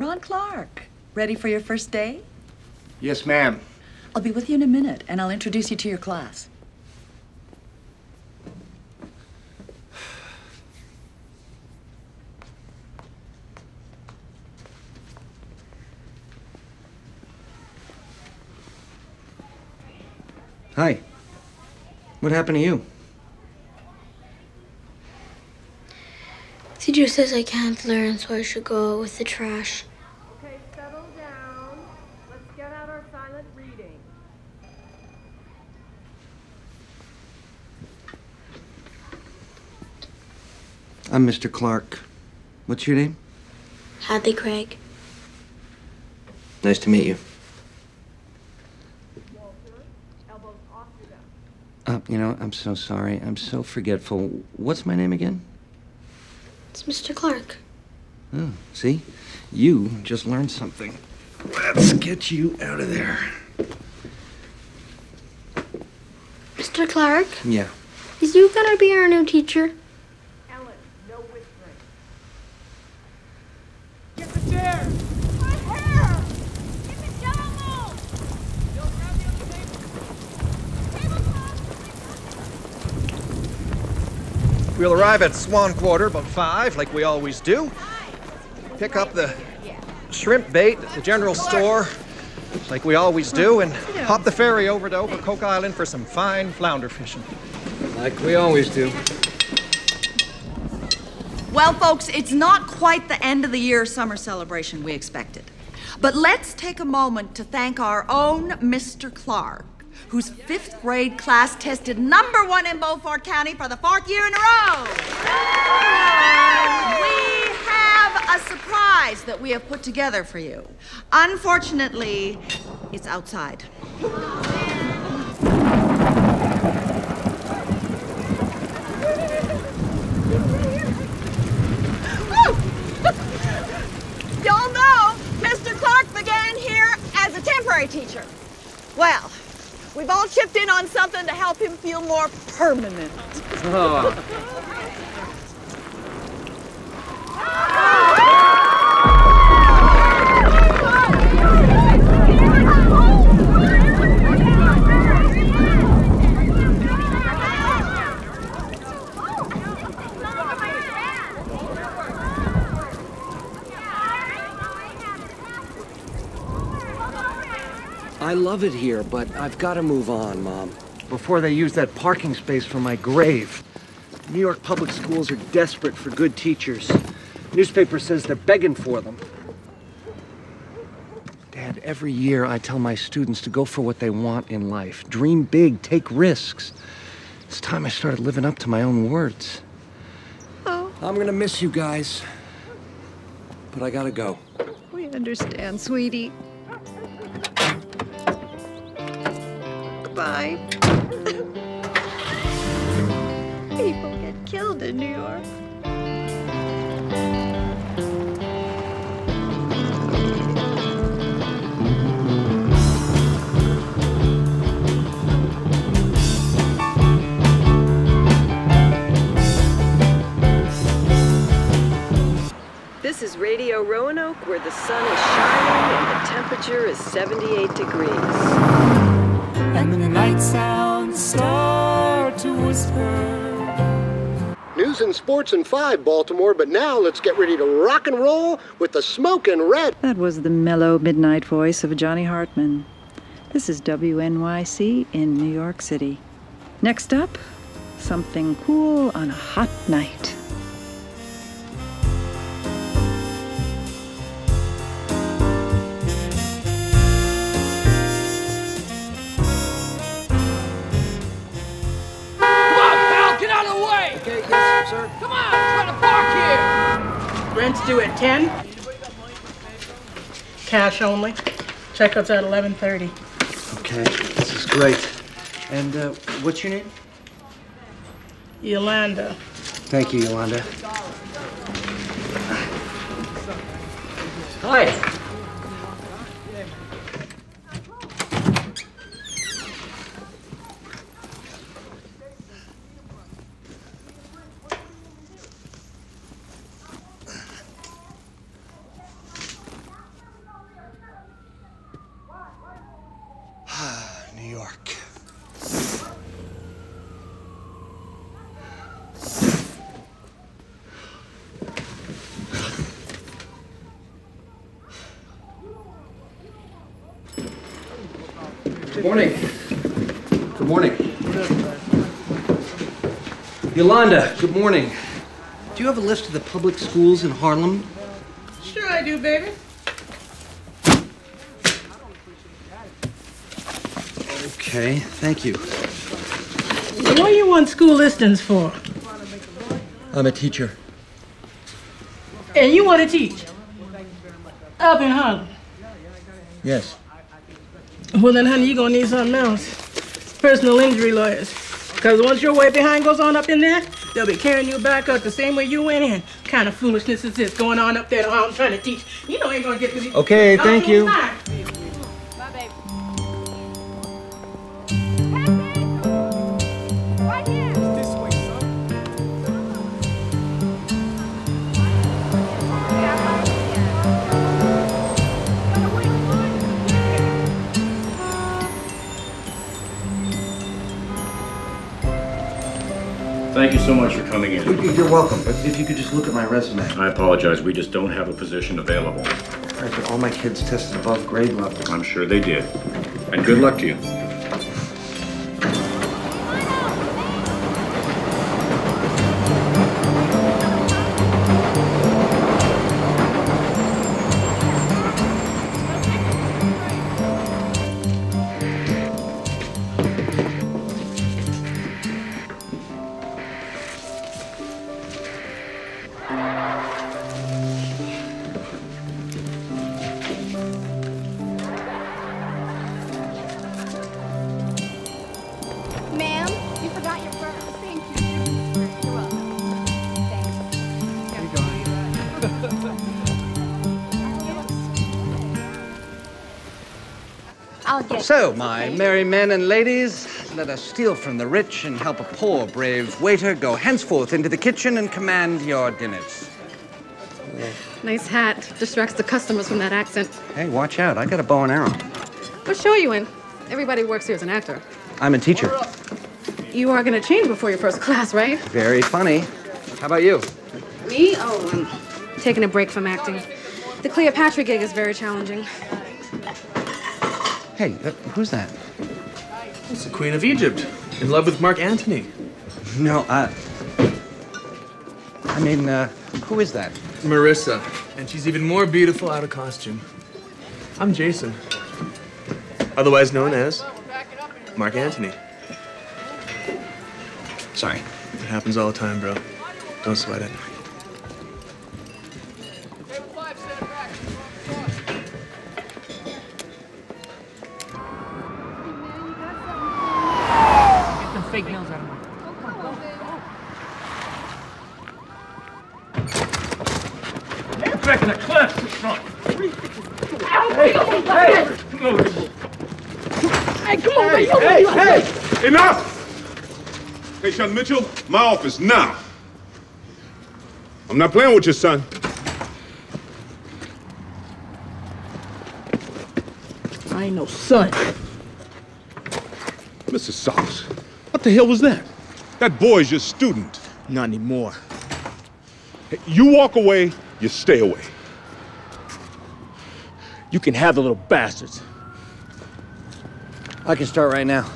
Ron Clark. Ready for your first day? Yes, ma'am. I'll be with you in a minute, and I'll introduce you to your class. Hi. What happened to you? Teacher says I can't learn, so I should go with the trash. Okay, settle down. Let's get out our silent reading. I'm Mr. Clark. What's your name? Hadley Craig. Nice to meet you. You know, I'm so sorry. I'm so forgetful. What's my name again? It's Mr. Clark. Oh, see? You just learned something. Let's get you out of there. Mr. Clark? Yeah? Is you gonna be our new teacher? Ellen, no whispering. Get the chair! My hair! Get the towel! You'll grab the other table. We'll arrive at Swan Quarter about 5, like we always do. Pick up the shrimp bait at the general store, like we always do, and hop the ferry over to Ocracoke Island for some fine flounder fishing. Like we always do. Well, folks, it's not quite the end of the year summer celebration we expected. But let's take a moment to thank our own Mr. Clark, whose 5th grade class tested #1 in Beaufort County for the 4th year in a row. We have a surprise that we have put together for you. Unfortunately, it's outside. Y'all know Mr. Clark began here as a temporary teacher. Well, we've all chipped in on something to help him feel more permanent. I love it here, but I've got to move on, Mom. Before they use that parking space for my grave. New York public schools are desperate for good teachers. Newspaper says they're begging for them. Dad, every year I tell my students to go for what they want in life. Dream big, take risks. It's time I started living up to my own words. Oh. I'm gonna miss you guys, but I gotta go. We understand, sweetie. Bye. People get killed in New York. This is Radio Roanoke, where the sun is shining and the temperature is 78 degrees. And the night sounds start to whisper. News and sports in 5, Baltimore, but now let's get ready to rock and roll with the Smokin' Red. That was the mellow midnight voice of Johnny Hartman. This is WNYC in New York City. Next up, something cool on a hot night. Come on, try to park here! Rent's due at 10. Cash only. Checkout's at 11:30. Okay, this is great. And what's your name? Yolanda. Thank you, Yolanda. Hi. Good morning. Good morning. Yolanda, good morning. Do you have a list of the public schools in Harlem? Sure I do, baby. Okay, thank you. What do you want school listings for? I'm a teacher. And you want to teach? Up in Harlem? Yes. Well then, honey, you're going to need something else. Personal injury lawyers. Because once your way behind goes on up in there, they'll be carrying you back up the same way you went in. What kind of foolishness is this going on up there while I'm trying to teach? You know I ain't going to get to these. Okay, thank you. Bye, baby. Thank you so much for coming in. You're welcome. If you could just look at my resume. I apologize. We just don't have a position available. All right, but all my kids tested above grade level. I'm sure they did. And good luck to you. So, my merry men and ladies, let us steal from the rich and help a poor brave waiter go henceforth into the kitchen and command your dinners. Nice hat. Distracts the customers from that accent. Hey, watch out. I got a bow and arrow. What show are you in? Everybody works here as an actor. I'm a teacher. You are going to change before your first class, right? Very funny. How about you? Me? Oh, I'm taking a break from acting. The Cleopatra gig is very challenging. Hey, who's that? It's the Queen of Egypt, in love with Mark Antony. No, I mean, who is that? Marissa, and she's even more beautiful out of costume. I'm Jason, otherwise known as Mark Antony. Sorry. It happens all the time, bro. Don't sweat it. Mitchell, my office now. I'm not playing with your son. I ain't no son. Mrs. Socks, what the hell was that? That boy's your student. Not anymore. Hey, you walk away, you stay away. You can have the little bastards. I can start right now.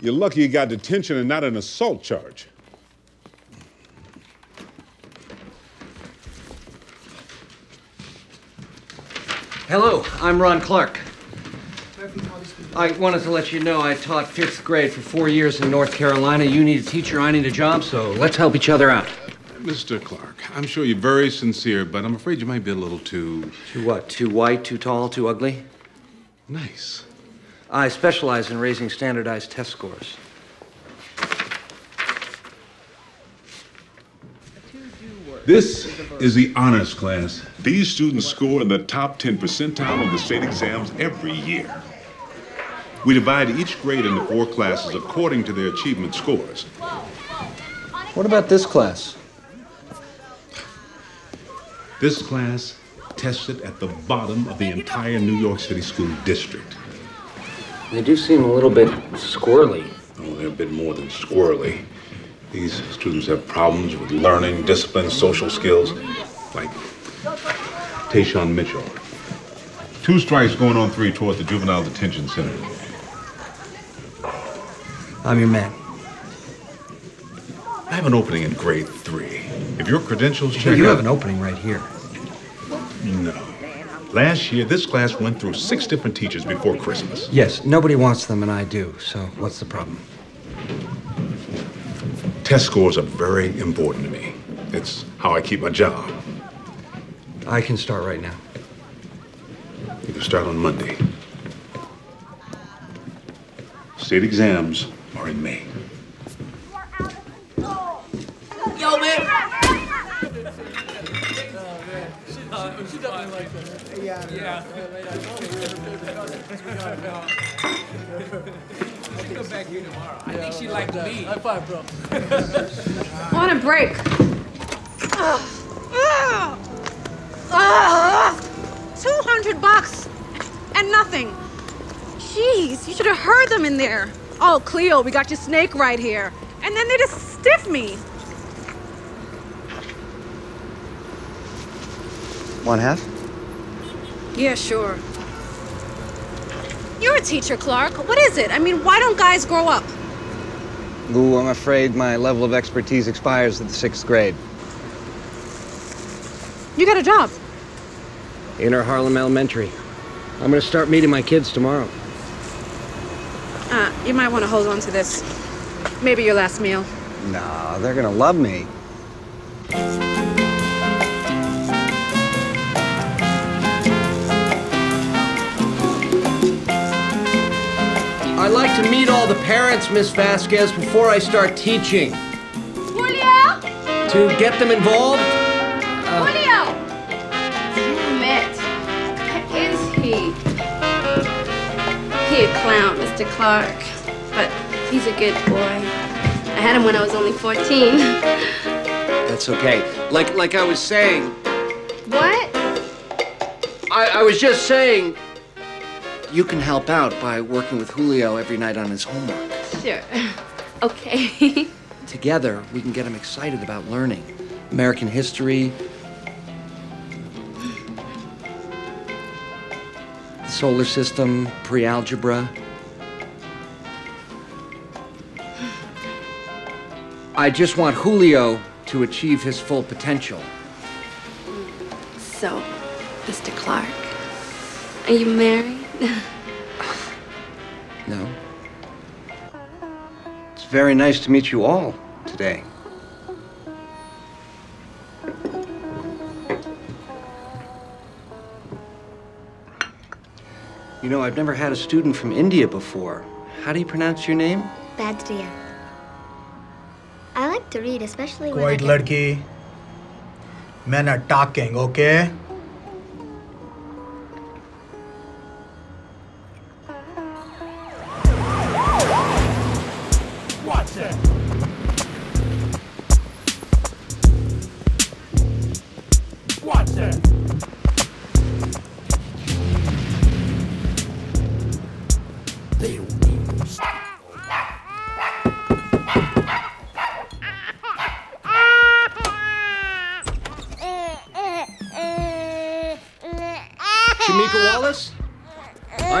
You're lucky you got detention and not an assault charge. Hello, I'm Ron Clark. I wanted to let you know I taught fifth grade for 4 years in North Carolina. You need a teacher, I need a job, so let's help each other out. Mr. Clark, I'm sure you're very sincere, but I'm afraid you might be a little too... Too what? Too white, too tall, too ugly? Nice. I specialize in raising standardized test scores. This is the honors class. These students score in the top 10 percentile of the state exams every year. We divide each grade into 4 classes according to their achievement scores. What about this class? This class tested at the bottom of the entire New York City school district. They do seem a little bit squirrely. Oh, they're a bit more than squirrely. These students have problems with learning, discipline, social skills, like Tayshawn Mitchell. 2 strikes going on 3 toward the juvenile detention center. I'm your man. I have an opening in grade 3. If your credentials check out... You have an opening right here. No. Last year, this class went through 6 different teachers before Christmas. Yes, nobody wants them, and I do, so what's the problem? Test scores are very important to me. It's how I keep my job. I can start right now. You can start on Monday. State exams are in May. Yo, man! She doesn't like that. Yeah. She'll come back here tomorrow. I think she liked me. High five, bro. On a break. $200 and nothing. Jeez, you should have heard them in there. Oh, Cleo, we got your snake right here. And then they just stiffed me. 1/2? Yeah, sure. You're a teacher, Clark. What is it? I mean, why don't guys grow up? Ooh, I'm afraid my level of expertise expires at the 6th grade. You got a job? Inner Harlem Elementary. I'm gonna start meeting my kids tomorrow. You might want to hold on to this. Maybe your last meal. No, they're gonna love me. I like to meet all the parents, Miss Vasquez, before I start teaching. Julio? To get them involved? Julio! Damn it. Where is he? He a clown, Mr. Clark. But he's a good boy. I had him when I was only 14. That's okay. Like I was saying... What? I was just saying... You can help out by working with Julio every night on his homework. Sure. Okay. Together, we can get him excited about learning American history, the solar system, pre-algebra. I just want Julio to achieve his full potential. So, Mr. Clark, are you married? No. It's very nice to meet you all today. You know, I've never had a student from India before. How do you pronounce your name? Badriya. I like to read, especially when I... Quiet, ladki. Men are talking, okay?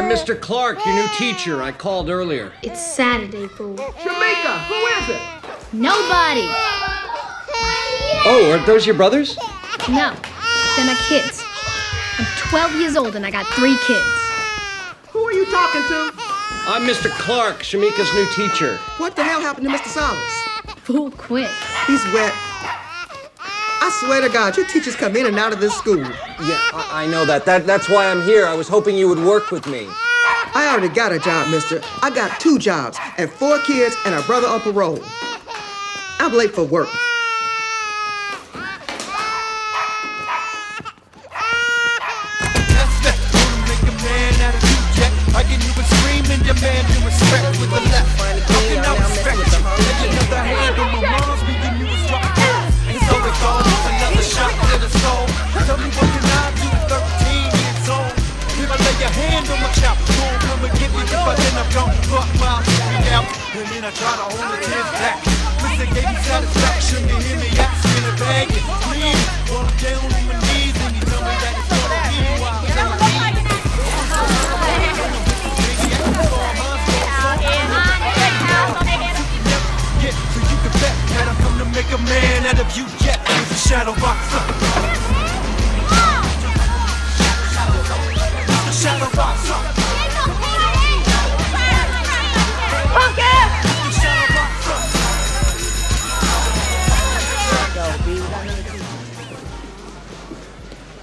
Mr. Clark, your new teacher. I called earlier. It's Saturday, fool. Jamaica, who is it? Nobody. Oh, are those your brothers? No, they're my kids. I'm 12 years old and I got 3 kids. Who are you talking to? I'm Mr. Clark, Shamika's new teacher. What the hell happened to Mr. Salas? Fool, quit. He's wet. I swear to God, your teachers come in and out of this school. Yeah, I know that. That's why I'm here. I was hoping you would work with me. I already got a job, mister. I got 2 jobs and 4 kids and a brother on parole. I'm late for work.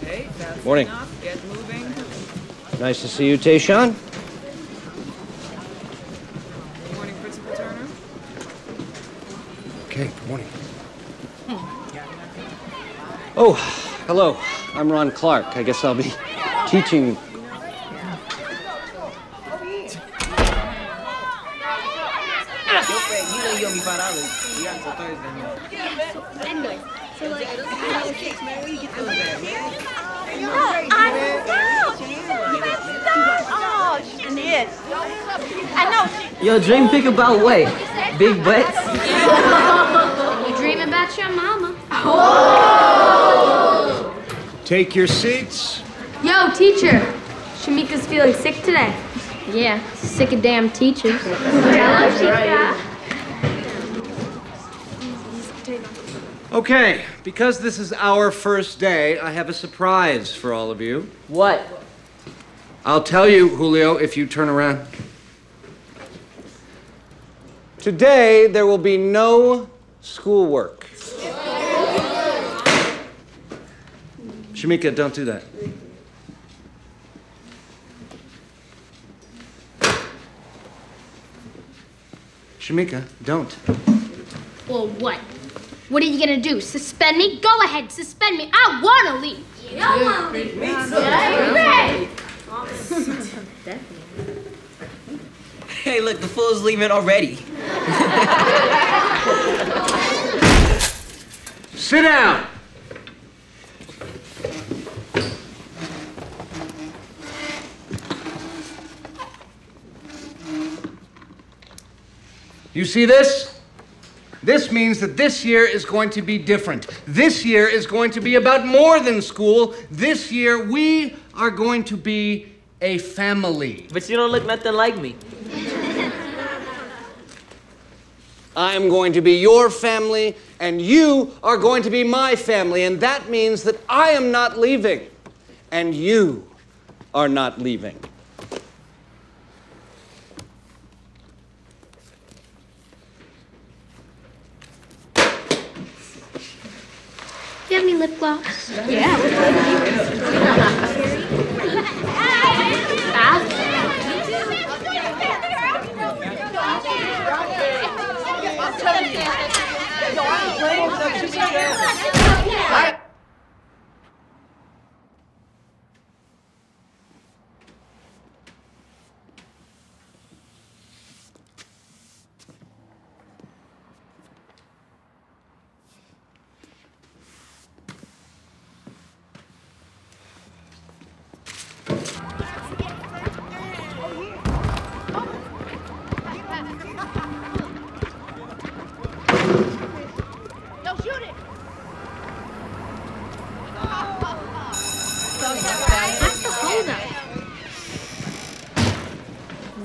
Okay, that's morning. Enough. Get moving. Nice to see you, Tayshawn. Good morning, Principal Turner. Okay, good morning. Oh, hello. I'm Ron Clark. I guess I'll be teaching. Yo, dream big about what? Big butts? You dream about your mama. Oh. Take your seats. Yo, teacher. Shamika's feeling sick today. Yeah, sick of damn teachers. Okay, because this is our first day, I have a surprise for all of you. What? I'll tell you, Julio, if you turn around. Today, there will be no schoolwork. Shamika, don't do that. Shamika, don't. Well, what? What are you gonna do? Suspend me? Go ahead, suspend me. I wanna leave. Yeah, I wanna leave. Me too. Hey, look, the fool's leaving already. Sit down. You see this? This means that this year is going to be different. This year is going to be about more than school. This year, we are going to be a family. But you don't look nothing like me. I am going to be your family, and you are going to be my family, and that means that I am not leaving, and you are not leaving. Do you have any lip gloss? Yeah.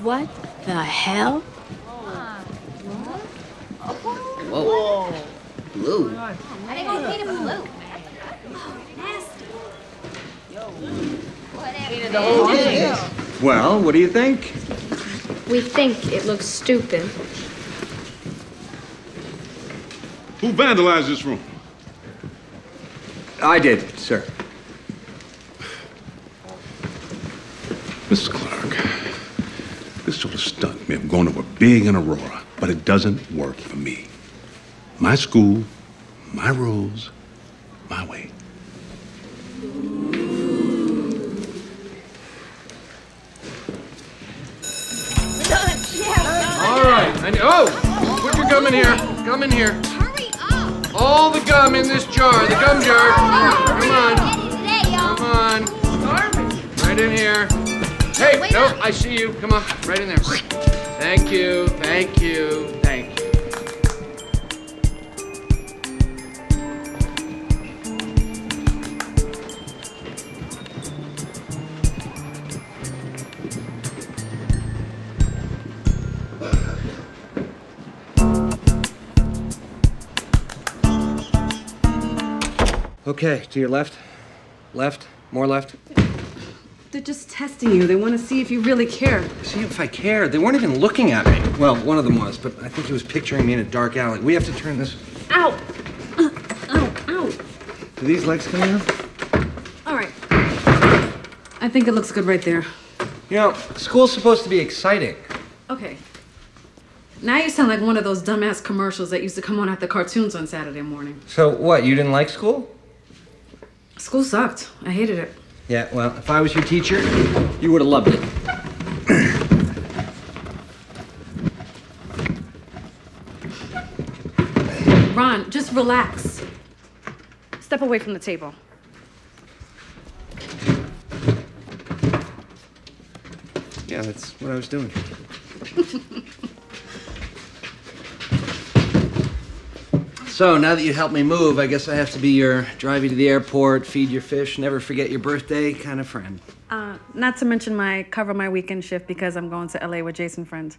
What the hell? Whoa. Whoa. Blue. I didn't want to feed him blue. Nasty. Whatever. Well, what do you think? We think it looks stupid. Who vandalized this room? I did, sir. Mrs. Clark. This sort of stunt may have gone over big in Aurora, but it doesn't work for me. My school, my rules, my way. All right. Oh! Put your gum in here. Gum in here. Hurry up! All the gum in this jar. The gum jar. Come on. Come on. Right in here. Hey, wait, no, I see you. Come on, right in there. Thank you, thank you, thank you. Okay, to your left. Left, more left. They're just testing you. They want to see if you really care. See if I care? They weren't even looking at me. Well, one of them was, but I think he was picturing me in a dark alley. We have to turn this. Ow! Ow! Ow! Do these legs come out? All right. I think it looks good right there. You know, school's supposed to be exciting. Okay. Now you sound like one of those dumbass commercials that used to come on after cartoons on Saturday morning. So what, you didn't like school? School sucked. I hated it. Yeah, well, if I was your teacher, you would have loved it. Ron, just relax. Step away from the table. Yeah, that's what I was doing. So, now that you helped me move, I guess I have to be your drive you to the airport, feed your fish, never forget your birthday kind of friend. Not to mention my cover my weekend shift because I'm going to LA with Jason Friend.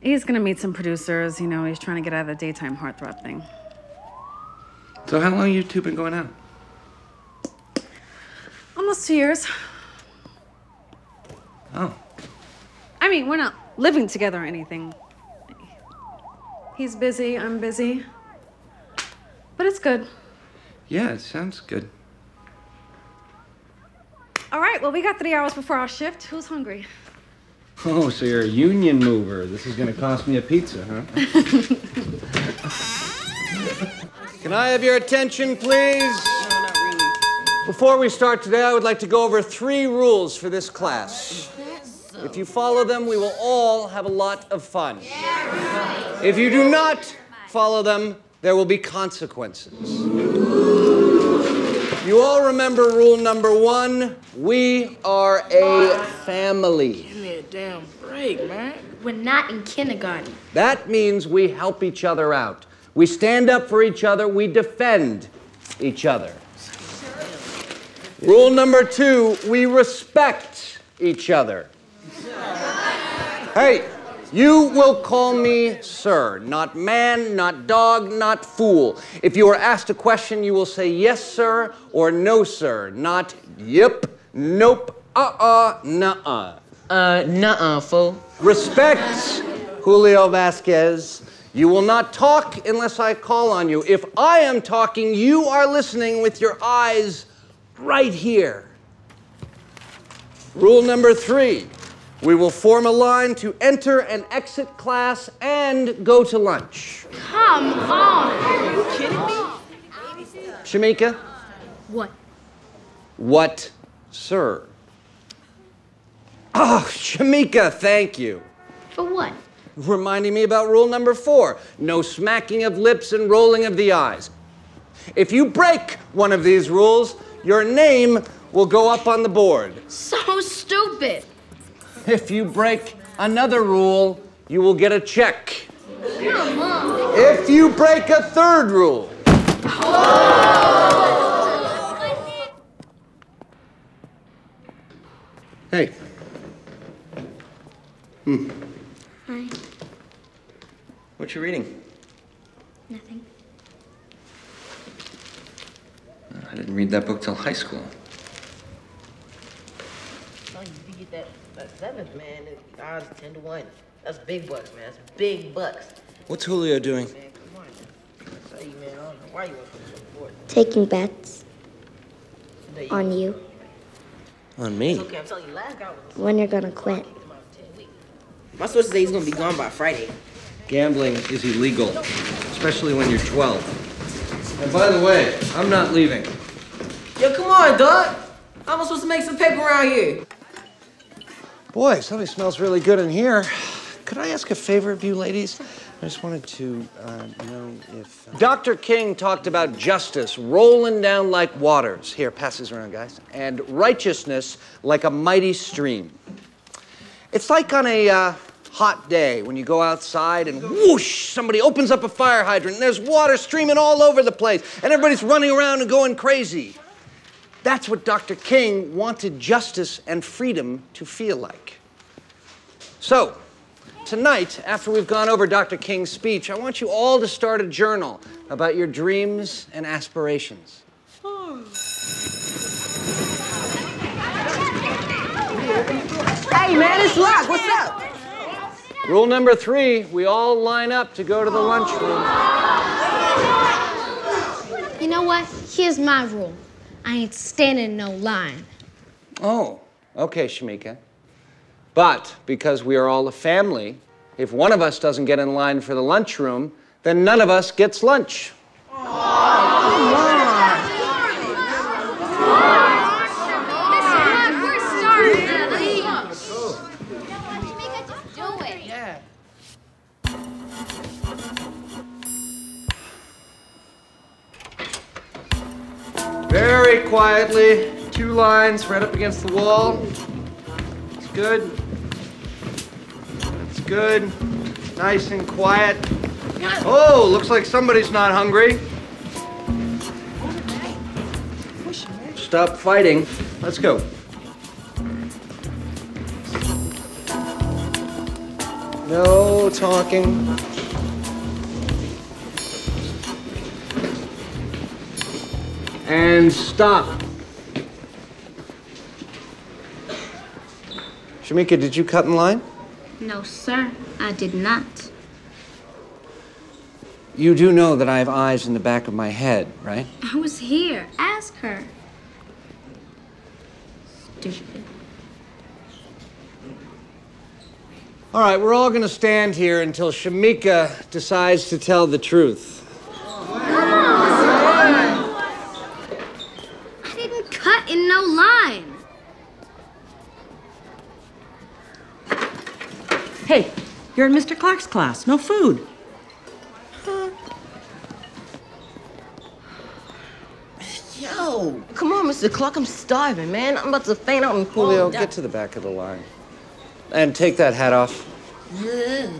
He's gonna meet some producers, you know, he's trying to get out of the daytime heartthrob thing. So how long have you two been going out? Almost 2 years. Oh. I mean, we're not living together or anything. He's busy, I'm busy. But it's good. Yeah, it sounds good. All right, well, we got 3 hours before our shift. Who's hungry? Oh, so you're a union mover. This is gonna cost me a pizza, huh? Can I have your attention, please? No, not really. Before we start today, I would like to go over 3 rules for this class. If you follow them, we will all have a lot of fun. If you do not follow them, there will be consequences. You all remember rule number 1, we are a family. Give me a damn break, man. We're not in kindergarten. That means we help each other out. We stand up for each other, we defend each other. Rule number 2, we respect each other. Hey, you will call me sir, not man, not dog, not fool. If you are asked a question, you will say yes, sir, or no, sir, not yep, nope, uh-uh, nuh-uh. Nuh-uh, fool. Respect Julio Vasquez. You will not talk unless I call on you. If I am talking, you are listening with your eyes right here. Rule number 3. We will form a line to enter and exit class and go to lunch. Come on. Are you kidding me? Shamika? What? What, sir? Oh, Shamika, thank you. For what? Reminding me about rule number 4. No smacking of lips and rolling of the eyes. If you break one of these rules, your name will go up on the board. So stupid. If you break another rule, you will get a check. Come on. If you break a 3rd rule. Oh. Hey. Hi. What you reading? Nothing. I didn't read that book till high school. Seventh, man, odds 10 to 1. That's big bucks, man. That's big bucks. What's Julio doing? Taking bets on you. On me? When you're gonna quit? My source says he's gonna be gone by Friday. Gambling is illegal, especially when you're 12. And by the way, I'm not leaving. Yo, come on, dog. I'm supposed to make some paper around here. Boy, something smells really good in here. Could I ask a favor of you ladies? I just wanted to know if... Dr. King talked about justice rolling down like waters. Here, pass this around, guys. And righteousness like a mighty stream. It's like on a hot day when you go outside and whoosh, somebody opens up a fire hydrant and there's water streaming all over the place and everybody's running around and going crazy. That's what Dr. King wanted justice and freedom to feel like. So, tonight, after we've gone over Dr. King's speech, I want you all to start a journal about your dreams and aspirations. Hey, man, it's locked. What's up? Rule number 3, we all line up to go to the lunchroom. You know what? Here's my rule. I ain't standing in no line. Oh, okay, Shamika. But because we are all a family, if one of us doesn't get in line for the lunchroom, then none of us gets lunch. Oh, come on. Very quietly, two lines right up against the wall. It's good. It's good. Nice and quiet. Oh, looks like somebody's not hungry. Stop fighting. Let's go. No talking. And stop. Shamika, did you cut in line? No, sir, I did not. You do know that I have eyes in the back of my head, right? I was here. Ask her. Stupid. All right, we're all going to stand here until Shamika decides to tell the truth. Cut in no line. Hey, you're in Mr. Clark's class. No food. Yo, come on, Mr. Clark. I'm starving, man. I'm about to faint out in cold. Julio, get to the back of the line. And take that hat off. Ugh.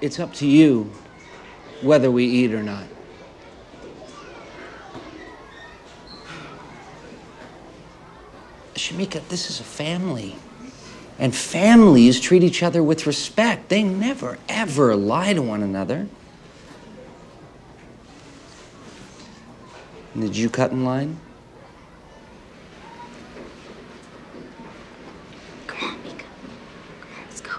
It's up to you whether we eat or not. Shamika, this is a family, and families treat each other with respect. They never, ever lie to one another. And did you cut in line? Come on, Mika. Come on, let's go.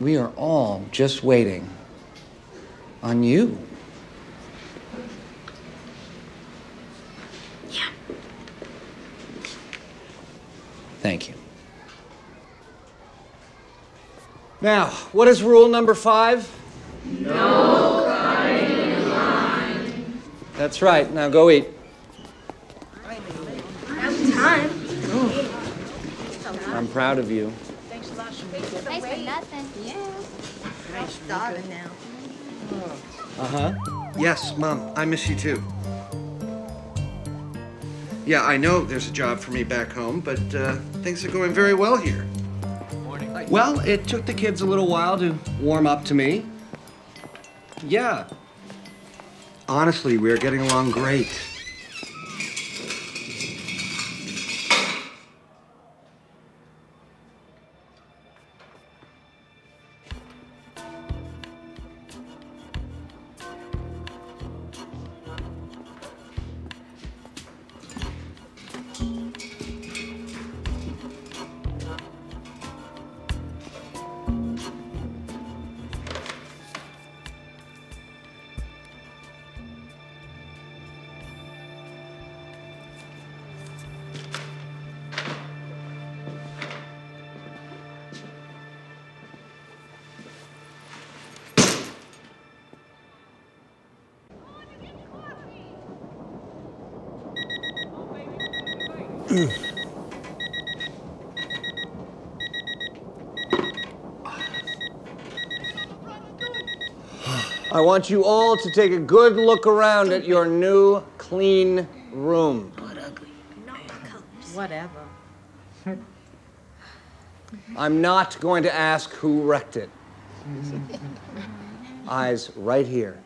We are all just waiting on you. Thank you. Now, what is rule number 5? No cutting in line. That's right. Now go eat. Time. I'm proud of you. Thanks a lot. Thanks for nothing. Yeah. I'm starving now. Uh-huh. Yes, Mom. I miss you too. Yeah, I know there's a job for me back home, but things are going very well here. Morning. Well, it took the kids a little while to warm up to me. Yeah. Honestly, we're getting along great. I want you all to take a good look around at your new, clean room. What ugly. Whatever. I'm not going to ask who wrecked it. Eyes right here.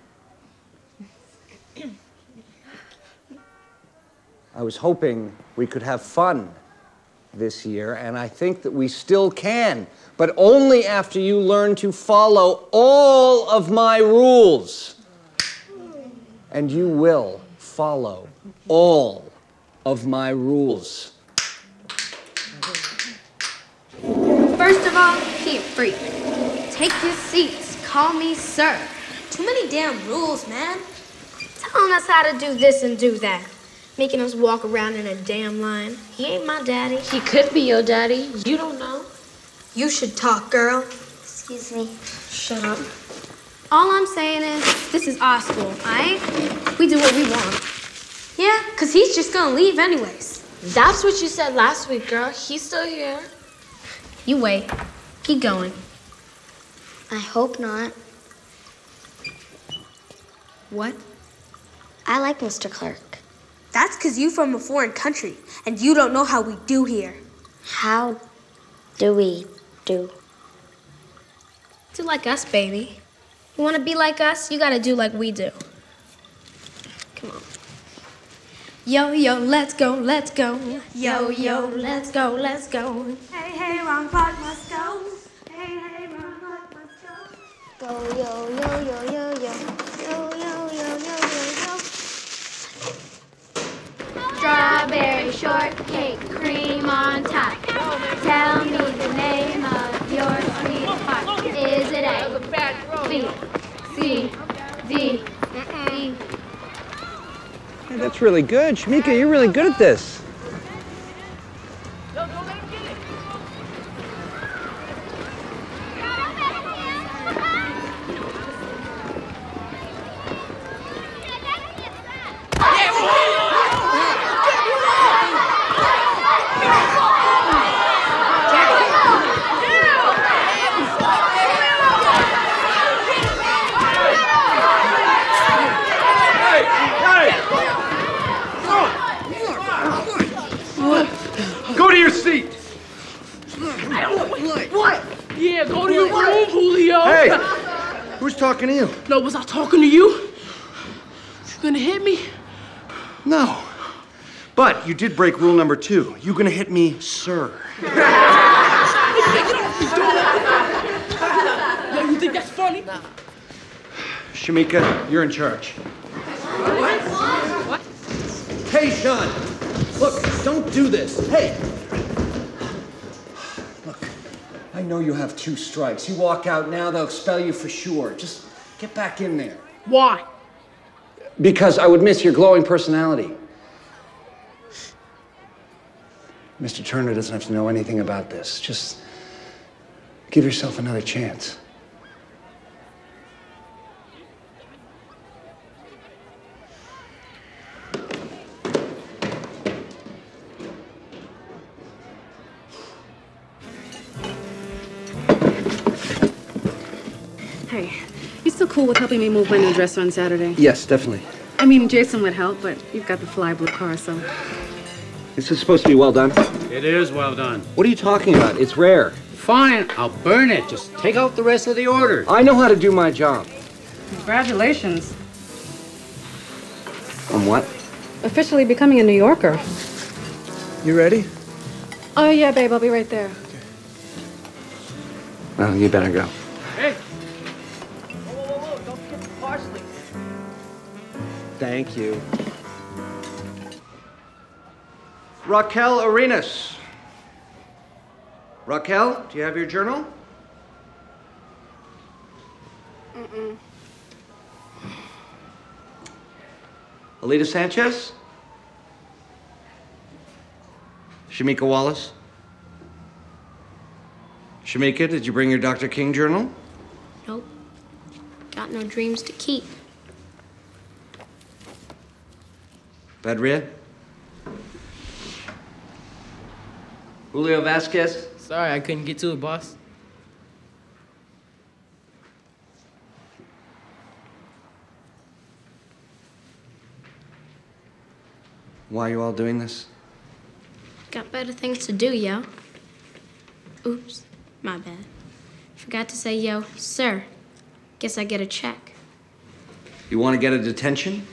I was hoping we could have fun this year, and I think that we still can, but only after you learn to follow all of my rules. And you will follow all of my rules. First of all, can't breathe. Take your seats. Call me sir. Too many damn rules, man. Telling us how to do this and do that. Making us walk around in a damn line. He ain't my daddy. He could be your daddy. You don't know. You should talk, girl. Excuse me. Shut up. All I'm saying is, this is our school, all right? We do what we want. Yeah, because he's just going to leave anyways. That's what you said last week, girl. He's still here. You wait. Keep going. I hope not. What? I like Mr. Clark. That's because you from a foreign country, and you don't know how we do here. How do we do? Do like us, baby. You want to be like us? You got to do like we do. Come on. Yo, yo, let's go, let's go. Yo, yo, let's go, let's go. Hey, hey, Ron Clark must go. Hey, hey, Ron Clark must go. Go, yo, yo, yo, yo, yo. Yo, yo, yo, yo, yo, yo. Strawberry shortcake, cream on top. Tell me the name of your sweetheart. Is it A, B, C, D, E? Hey, that's really good. Shamika, you're really good at this. Don't let him get it. Go to your seat. What? Yeah, go to your room, Julio. Hey, who's talking to you? No, was I talking to you? You gonna hit me? No, but you did break rule number 2. You gonna hit me, sir. Get off me, dog. Yo, you think that's funny? Nah. Shamika, you're in charge. What? Hey, Sean. Look, don't do this. Hey! Look, I know you have 2 strikes. You walk out now, they'll expel you for sure. Just get back in there. Why? Because I would miss your glowing personality. Mr. Turner doesn't have to know anything about this. Just give yourself another chance. Hey, you still cool with helping me move my new dresser on Saturday? Yes, definitely. I mean, Jason would help, but you've got the fly blue car, so. This is supposed to be well done. It is well done. What are you talking about? It's rare. Fine, I'll burn it. Just take out the rest of the order. I know how to do my job. Congratulations. On what? Officially becoming a New Yorker. You ready? Oh, yeah, babe, I'll be right there. Okay. Well, you better go. Hey. Thank you. Raquel Arenas. Raquel, do you have your journal? Mm-mm. Alita Sanchez? Shamika Wallace? Shamika, did you bring your Dr. King journal? Nope. Got no dreams to keep. Badria? Julio Vasquez? Sorry, I couldn't get to it, boss. Why are you all doing this? Got better things to do, yo. Oops, my bad. Forgot to say, yo, sir. Guess I get a check. You want to get a detention?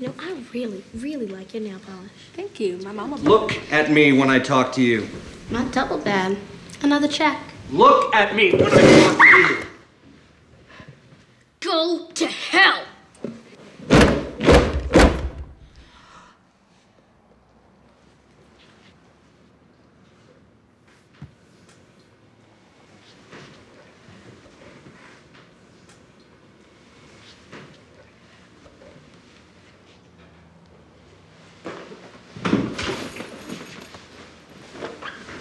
You know, I really, really like your nail polish. Thank you. My mama. Look at me when I talk to you. Not double bad. Another check. Look at me when I talk to you. Go to hell.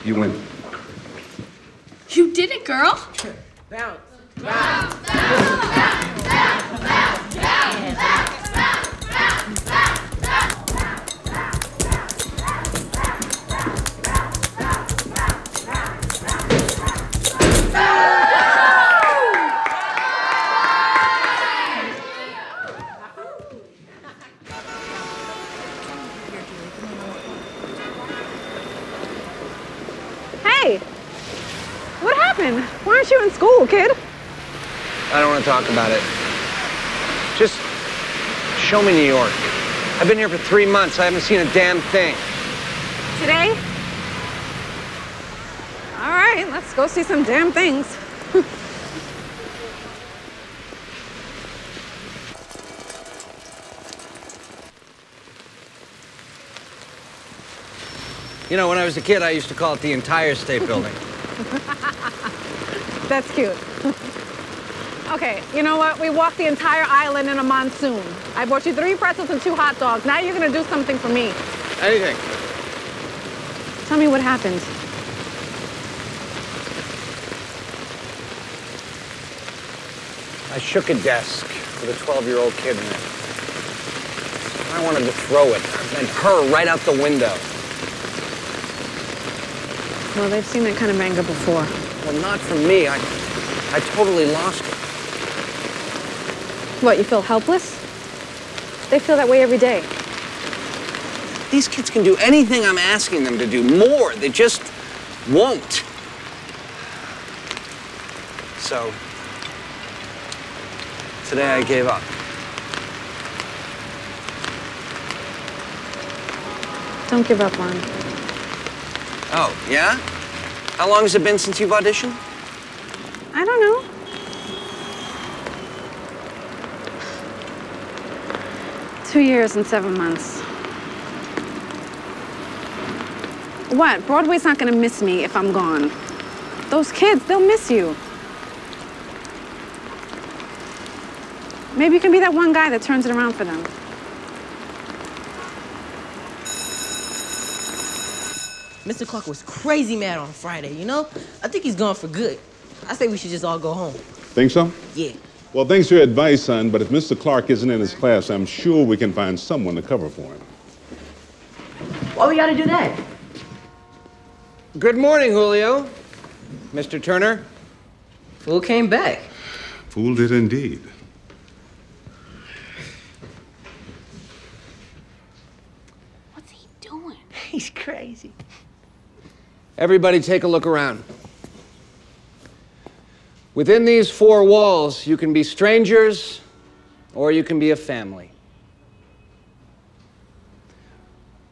You win. You did it, girl. Bounce. Bounce. Bounce. Bounce. Bounce. Bounce. Bounce. Bounce. Bounce. Why aren't you in school, kid? I don't want to talk about it. Just show me New York. I've been here for 3 months. I haven't seen a damn thing. Today? All right, let's go see some damn things. You know, when I was a kid, I used to call it the entire State Building. That's cute. Okay, you know what? We walked the entire island in a monsoon. I bought you 3 pretzels and 2 hot dogs. Now you're gonna do something for me. Anything. Tell me what happened. I shook a desk with a 12-year-old kid in it. I wanted to throw it and her right out the window. Well, they've seen that kind of anger before. Well, not from me. I totally lost it. What, you feel helpless? They feel that way every day. These kids can do anything I'm asking them to do, more. They just won't. So, today I gave up. Don't give up, Ron. Oh, yeah? How long has it been since you've auditioned? I don't know. "2 years and 7 months." What? Broadway's not gonna miss me if I'm gone. Those kids, they'll miss you. Maybe you can be that one guy that turns it around for them. Mr. Clark was crazy mad on Friday, you know? I think he's gone for good. I say we should just all go home. Think so? Yeah. Well, thanks for your advice, son, but if Mr. Clark isn't in his class, I'm sure we can find someone to cover for him. Why we gotta do that? Good morning, Julio. Mr. Turner. Fool came back. Fool did indeed. What's he doing? He's crazy. Everybody take a look around. Within these 4 walls, you can be strangers or you can be a family.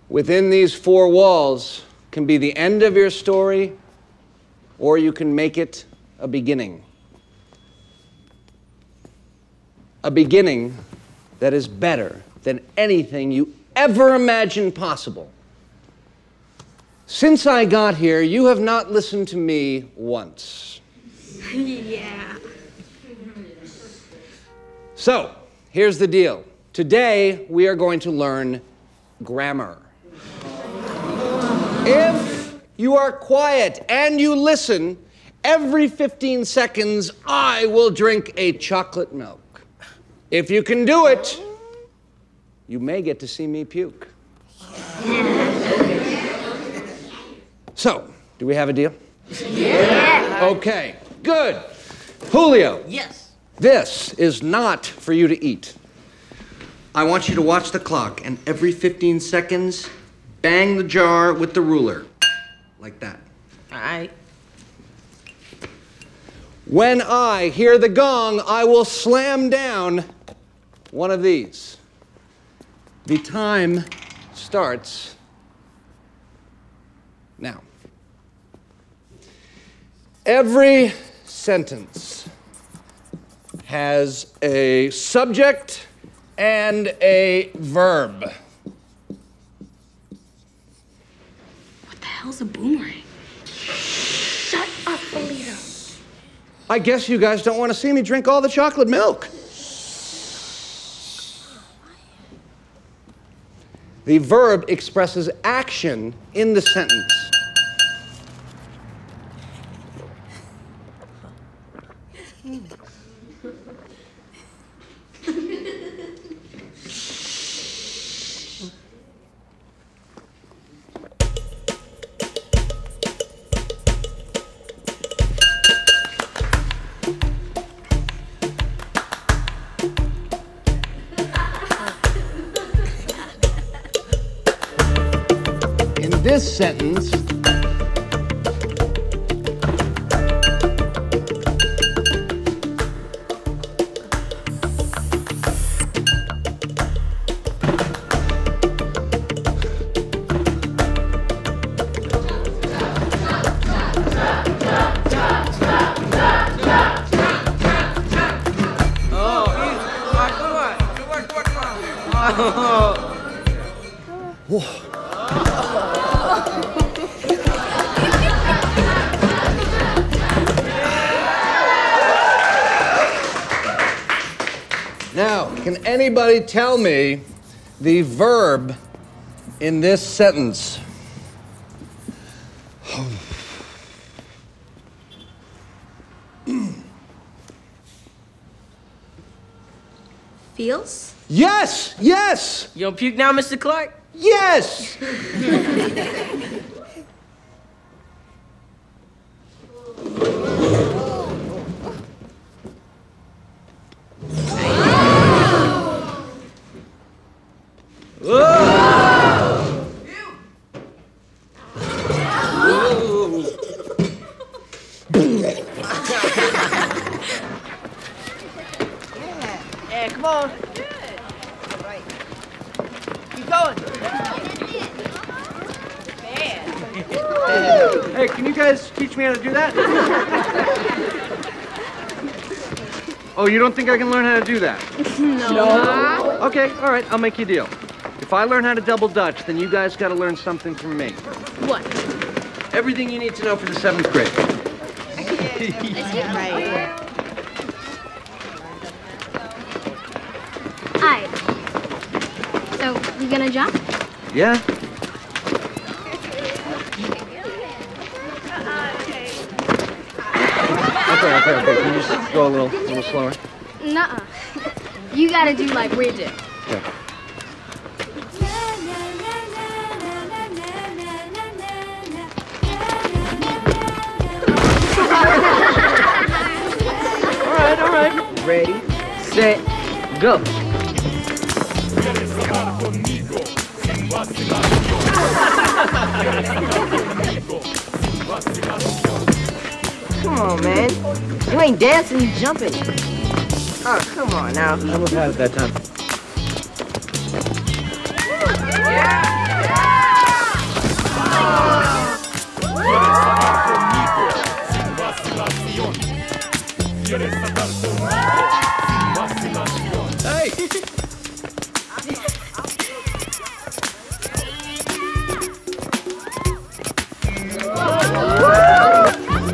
Within these 4 walls can be the end of your story or you can make it a beginning. A beginning that is better than anything you ever imagined possible. Since I got here, you have not listened to me once. Yeah. So, here's the deal. Today, we are going to learn grammar. If you are quiet and you listen, every 15 seconds, I will drink a chocolate milk. If you can do it, you may get to see me puke. So, do we have a deal? Yeah! Okay, good. Julio. Yes? This is not for you to eat. I want you to watch the clock, and every 15 seconds, bang the jar with the ruler. Like that. All right. When I hear the gong, I will slam down one of these. The time starts now. Every sentence has a subject and a verb. What the hell's a boomerang? Shut up, Alito. I guess you guys don't want to see me drink all the chocolate milk. The verb expresses action in the sentence. In this sentence, anybody tell me the verb in this sentence? Feels? Yes! Yes! You don't puke now, Mr. Clark? Yes! Oh, you don't think I can learn how to do that? No. Okay, all right, I'll make you a deal. If I learn how to double Dutch, then you guys gotta learn something from me. What? Everything you need to know for the 7th grade. Alright. So, you gonna jump? Yeah. Okay. Can you just go a little slower? Nuh-uh. You gotta do like we did. Okay. All right. Ready, set, go. Come on, man. You ain't dancing, you jumping. Oh, come on now. I almost had it that time.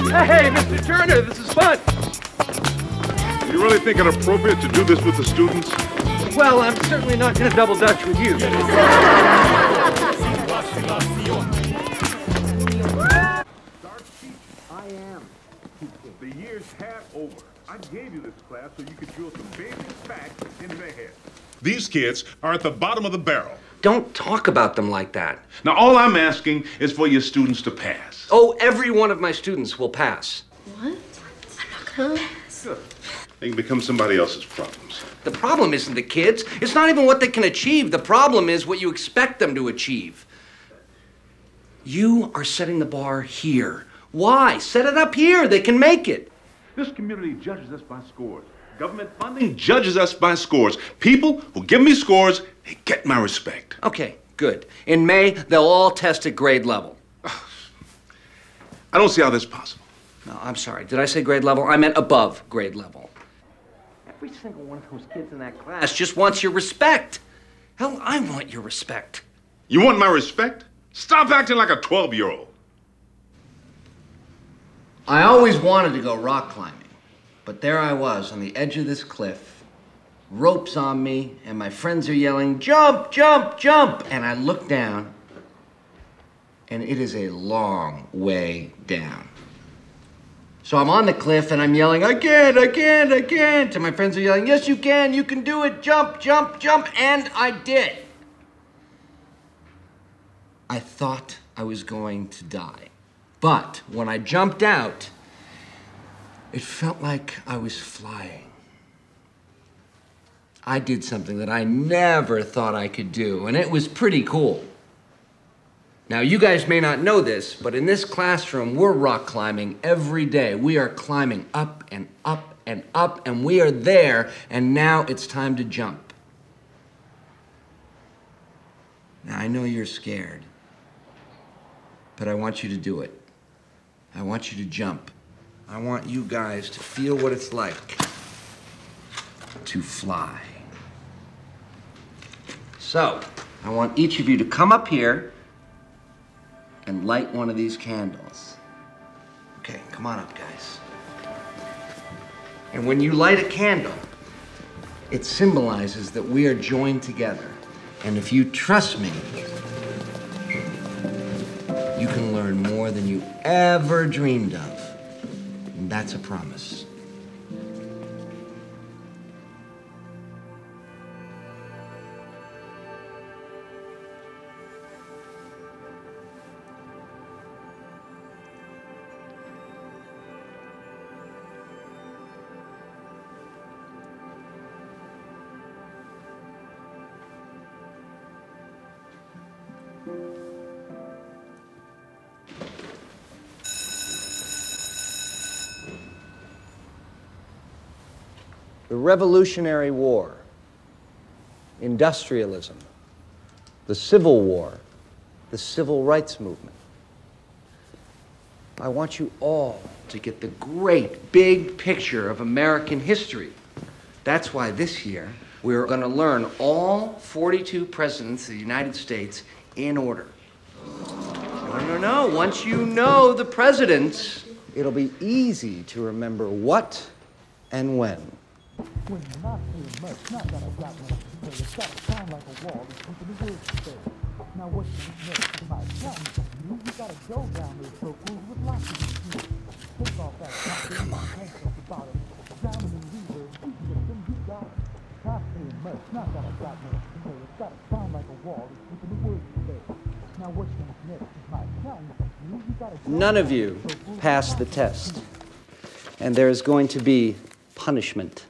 Hey! Hey, Mr. Turner, this is fun. You really think it appropriate to do this with the students? Well, I'm certainly not going to double Dutch with you. I am. The year's half over. I gave you this class so you could drill some basic facts into their head. These kids are at the bottom of the barrel. Don't talk about them like that. Now, all I'm asking is for your students to pass. Oh, every one of my students will pass. What? I'm not going to pass. Good. They can become somebody else's problems. The problem isn't the kids. It's not even what they can achieve. The problem is what you expect them to achieve. You are setting the bar here. Why? Set it up here. They can make it. This community judges us by scores. Government funding judges us by scores. People who give me scores, they get my respect. Okay, good. In May, they'll all test at grade level. I don't see how that's possible. No, I'm sorry. Did I say grade level? I meant above grade level. Every single one of those kids in that class just wants your respect. Hell, I want your respect. You want my respect? Stop acting like a 12-year-old. I always wanted to go rock climbing, but there I was on the edge of this cliff, ropes on me, and my friends are yelling, "Jump, jump, jump!" And I look down, and it is a long way down. So I'm on the cliff and I'm yelling, I can't. And my friends are yelling, yes, you can do it. Jump. And I did. I thought I was going to die. But when I jumped out, it felt like I was flying. I did something that I never thought I could do, and it was pretty cool. Now, you guys may not know this, but in this classroom, we're rock climbing every day. We are climbing up and up and up, and we are there, and now it's time to jump. Now, I know you're scared, but I want you to do it. I want you to jump. I want you guys to feel what it's like to fly. So, I want each of you to come up here and light one of these candles. Okay, come on up, guys. And when you light a candle, it symbolizes that we are joined together. And if you trust me, you can learn more than you ever dreamed of. And that's a promise. The Revolutionary War, industrialism, the Civil War, the Civil Rights Movement. I want you all to get the great big picture of American history. That's why this year we're going to learn all 42 presidents of the United States in order. No. Once you know the presidents, it'll be easy to remember what and when. When you're not feeling much, not that I got one, but it's got to sound like a wall and something the words say. Now what you know about something new, you gotta go down those folk rules with lots of these people. Take off that top, come on. Take off the bottom, down in the reverb, you get them, you got it. Not feeling much, not that I got one, but it's got to sound like a wall and something the words say. Now what you know about something new, you gotta go. None of you passed the test, and there is going to be punishment.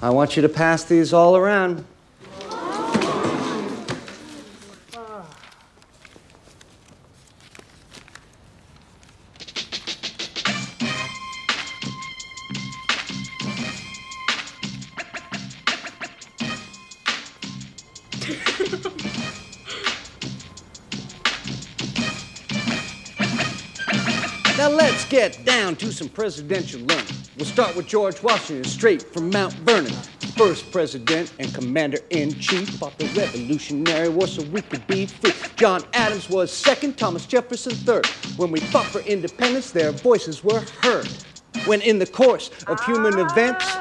I want you to pass these all around. Now let's get down to some presidential learning. We'll start with George Washington, straight from Mount Vernon. First president and commander-in-chief, fought the Revolutionary War so we could be free. John Adams was second, Thomas Jefferson third. When we fought for independence, their voices were heard. When in the course of human events,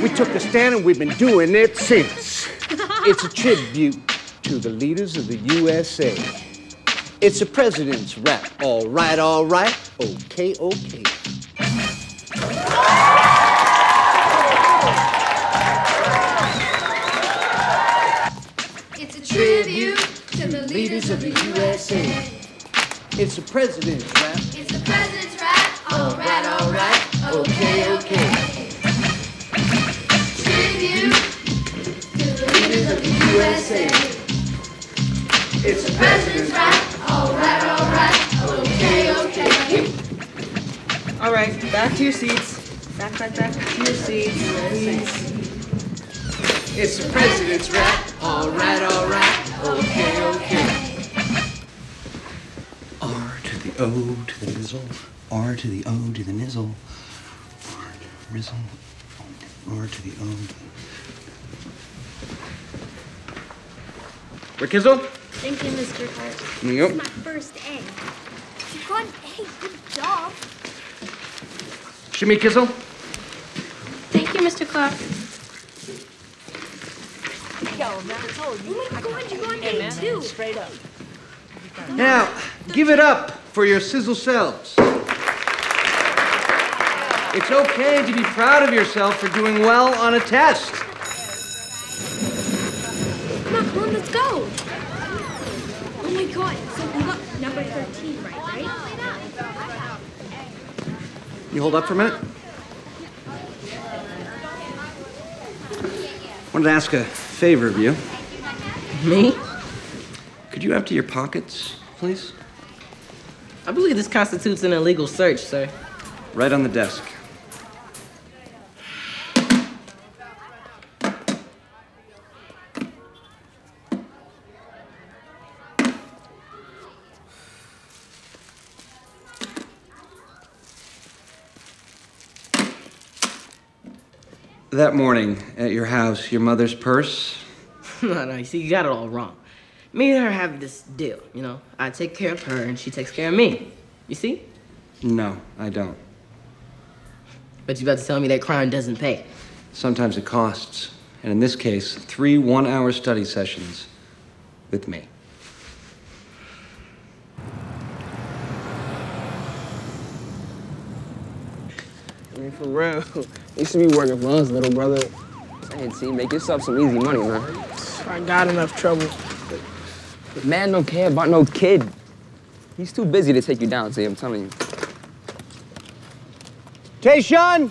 we took a stand and we've been doing it since. It's a tribute to the leaders of the USA. It's a president's rap. All right, okay, okay. It's a tribute to the leaders of the USA. It's the president's rap. It's the president's rap. All right, okay, okay. Tribute to the leaders of the USA. It's the president's rap. All right, okay, okay. All right, back to your seats. Back to your seats, please. It's the president's rap. All right, okay, okay. R to the O to the nizzle, R to the O to the nizzle, R to the rizzle, R to the O. Rakizzle? Thank you, Mr. Hart. Yep. This is my first A. You got an A, good job. Shimmy Kizzle. Thank you, Mr. Clark. Yo, man, I told you. Oh my God, you got an A too. Straight up. Now, give it up for your sizzle selves. It's okay to be proud of yourself for doing well on a test. Come on, Mom, let's go. Oh my God, so we got number 13 right? You hold up for a minute? I wanted to ask a favor of you. Me? Could you empty your pockets, please? I believe this constitutes an illegal search, sir. Right on the desk. That morning at your house, your mother's purse? No, you see, you got it all wrong. Me and her have this deal, you know? I take care of her and she takes care of me. You see? No, I don't. But you about to tell me that crime doesn't pay. Sometimes it costs. And in this case, 3 one-hour study sessions with me. I mean, for real, used to be working for us, little brother. Hey, T, make yourself some easy money, man. I got enough trouble. But man don't care about no kid. He's too busy to take you down, T, I'm telling you. Tayshawn!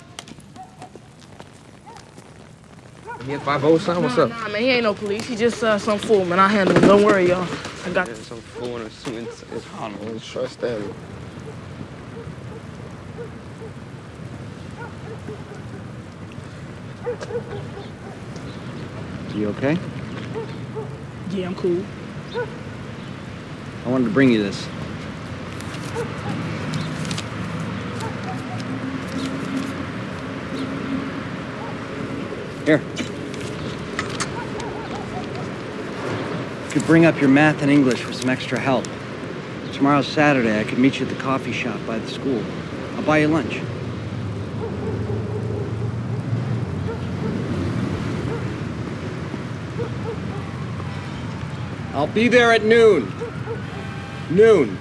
He a 5-0 son? What's up? Nah, man, he ain't no police. He just some fool, man. I handle him. Don't worry, y'all. I got this. Some fool in a suit. It's Harlem. I don't trust that. You okay? Yeah, I'm cool. I wanted to bring you this. Here. I could bring up your math and English for some extra help. Tomorrow's Saturday, I could meet you at the coffee shop by the school. I'll buy you lunch. I'll be there at noon. Noon.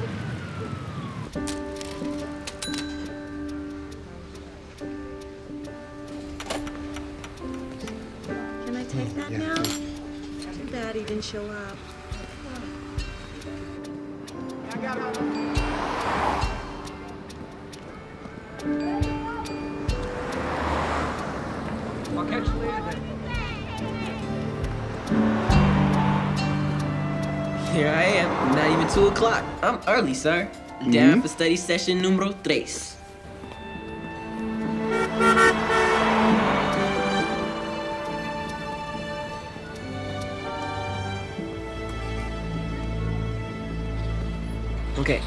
Show up. I got it. I'll catch you later. Here I am. Not even 2 o'clock. I'm early, sir. Down for study session numero 3. Okay,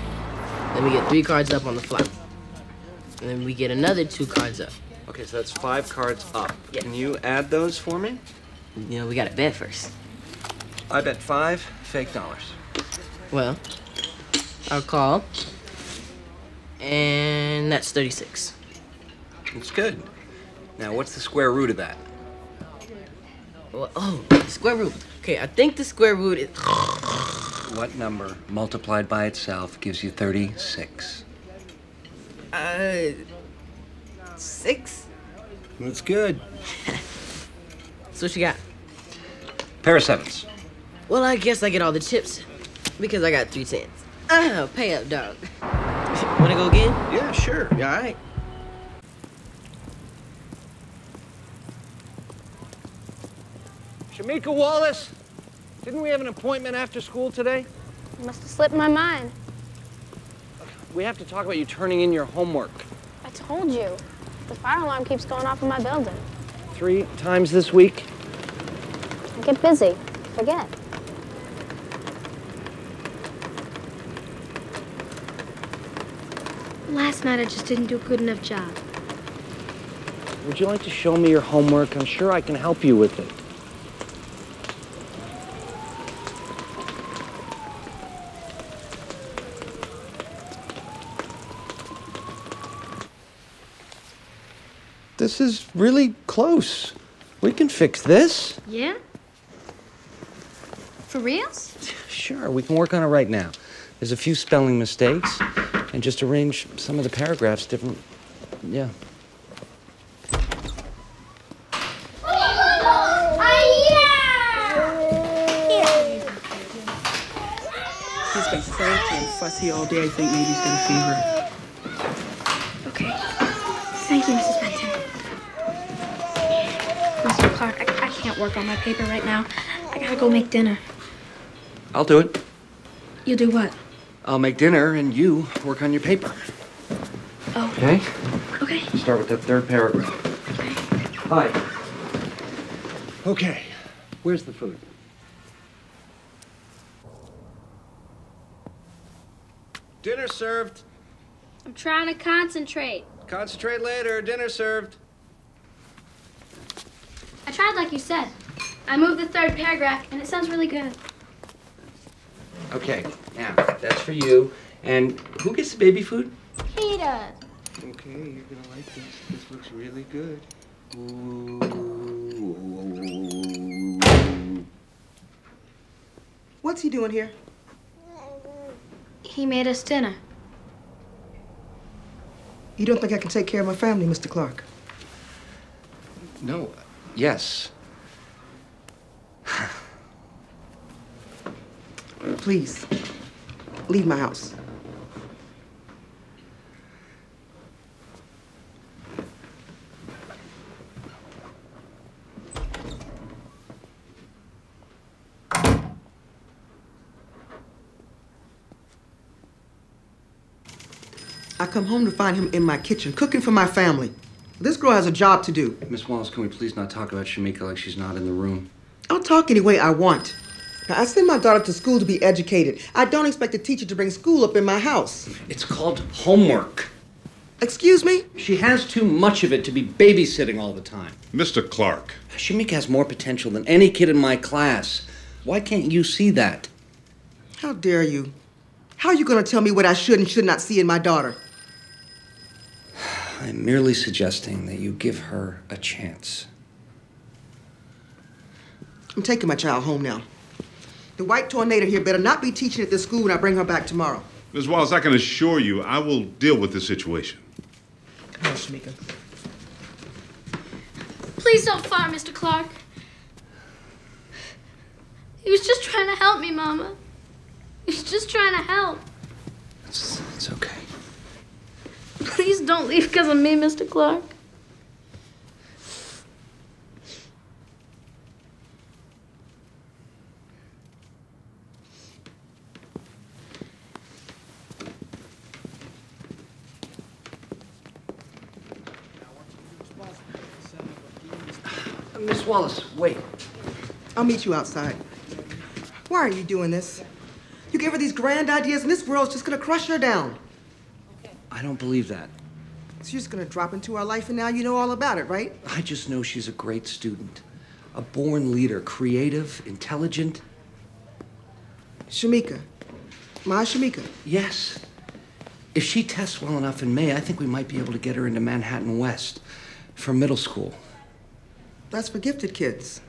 then we get 3 cards up on the flop. And then we get another 2 cards up. Okay, so that's 5 cards up. Yeah. Can you add those for me? You know, we gotta bet first. I bet 5 fake dollars. Well, I'll call. And that's 36. That's good. Now, what's the square root of that? Well, oh, square root. Okay, I think the square root is... What number multiplied by itself gives you 36? 6? That's good. That's what you got? Pair of 7s. Well, I guess I get all the chips because I got 3 tens. Oh, pay up, dog. Wanna go again? Yeah, sure. You all right? Shamika Wallace? Didn't we have an appointment after school today? It must have slipped my mind. We have to talk about you turning in your homework. I told you. The fire alarm keeps going off in my building. 3 times this week? I get busy. Forget. Last night I just didn't do a good enough job. Would you like to show me your homework? I'm sure I can help you with it. This is really close. We can fix this. Yeah? For reals? Sure, we can work on it right now. There's a few spelling mistakes, and just arrange some of the paragraphs different. Yeah. He's been cranky and fussy all day. I think maybe he's got a fever. Okay. Thank you, Mrs. Benton. Mr. Clark, I can't work on my paper right now. I gotta go make dinner. I'll do it. You'll do what? I'll make dinner and you work on your paper. Oh. Okay? Okay. Start with that third paragraph. Okay. Hi. Okay. Where's the food? Dinner served. I'm trying to concentrate. Concentrate later. Dinner served. I tried like you said. I moved the third paragraph, and it sounds really good. Okay, now, that's for you. And who gets the baby food? Peter. Okay, you're gonna like this. This looks really good. Ooh. What's he doing here? He made us dinner. You don't think I can take care of my family, Mr. Clark? No, yes. Please, leave my house. I come home to find him in my kitchen, cooking for my family. This girl has a job to do. Miss Wallace, can we please not talk about Shamika like she's not in the room? I'll talk any way I want. Now, I send my daughter to school to be educated. I don't expect a teacher to bring school up in my house. It's called homework. Excuse me? She has too much of it to be babysitting all the time. Mr. Clark. Shamika has more potential than any kid in my class. Why can't you see that? How dare you? How are you going to tell me what I should and should not see in my daughter? I'm merely suggesting that you give her a chance. I'm taking my child home now. The white tornado here better not be teaching at this school when I bring her back tomorrow. Ms. Wallace, I can assure you I will deal with this situation. Come on, Shamika. Please don't fire Mr. Clark. He was just trying to help me, Mama. He was just trying to help. It's okay. Please don't leave because of me, Mr. Clark. Miss Wallace, wait. I'll meet you outside. Why are you doing this? You gave her these grand ideas, and this world's just gonna crush her down. I don't believe that. So you're just gonna drop into our life, and now you know all about it, right? I just know she's a great student, a born leader, creative, intelligent. Shamika, my Shamika. Yes. If she tests well enough in May, I think we might be able to get her into Manhattan West for middle school. That's for gifted kids.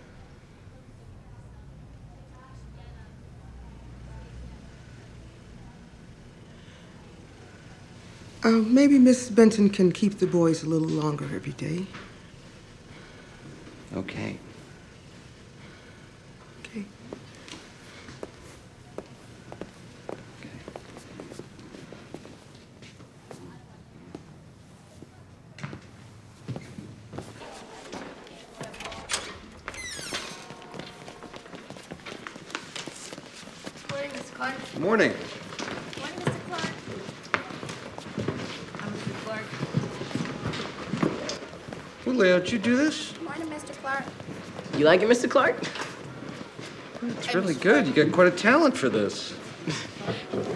Maybe Miss Benton can keep the boys a little longer every day. Okay. Okay. Okay. Good morning, Mr. Clark. Good morning. Leo, did you do this? Good morning, Mr. Clark. You like it, Mr. Clark? It's really good. You got quite a talent for this.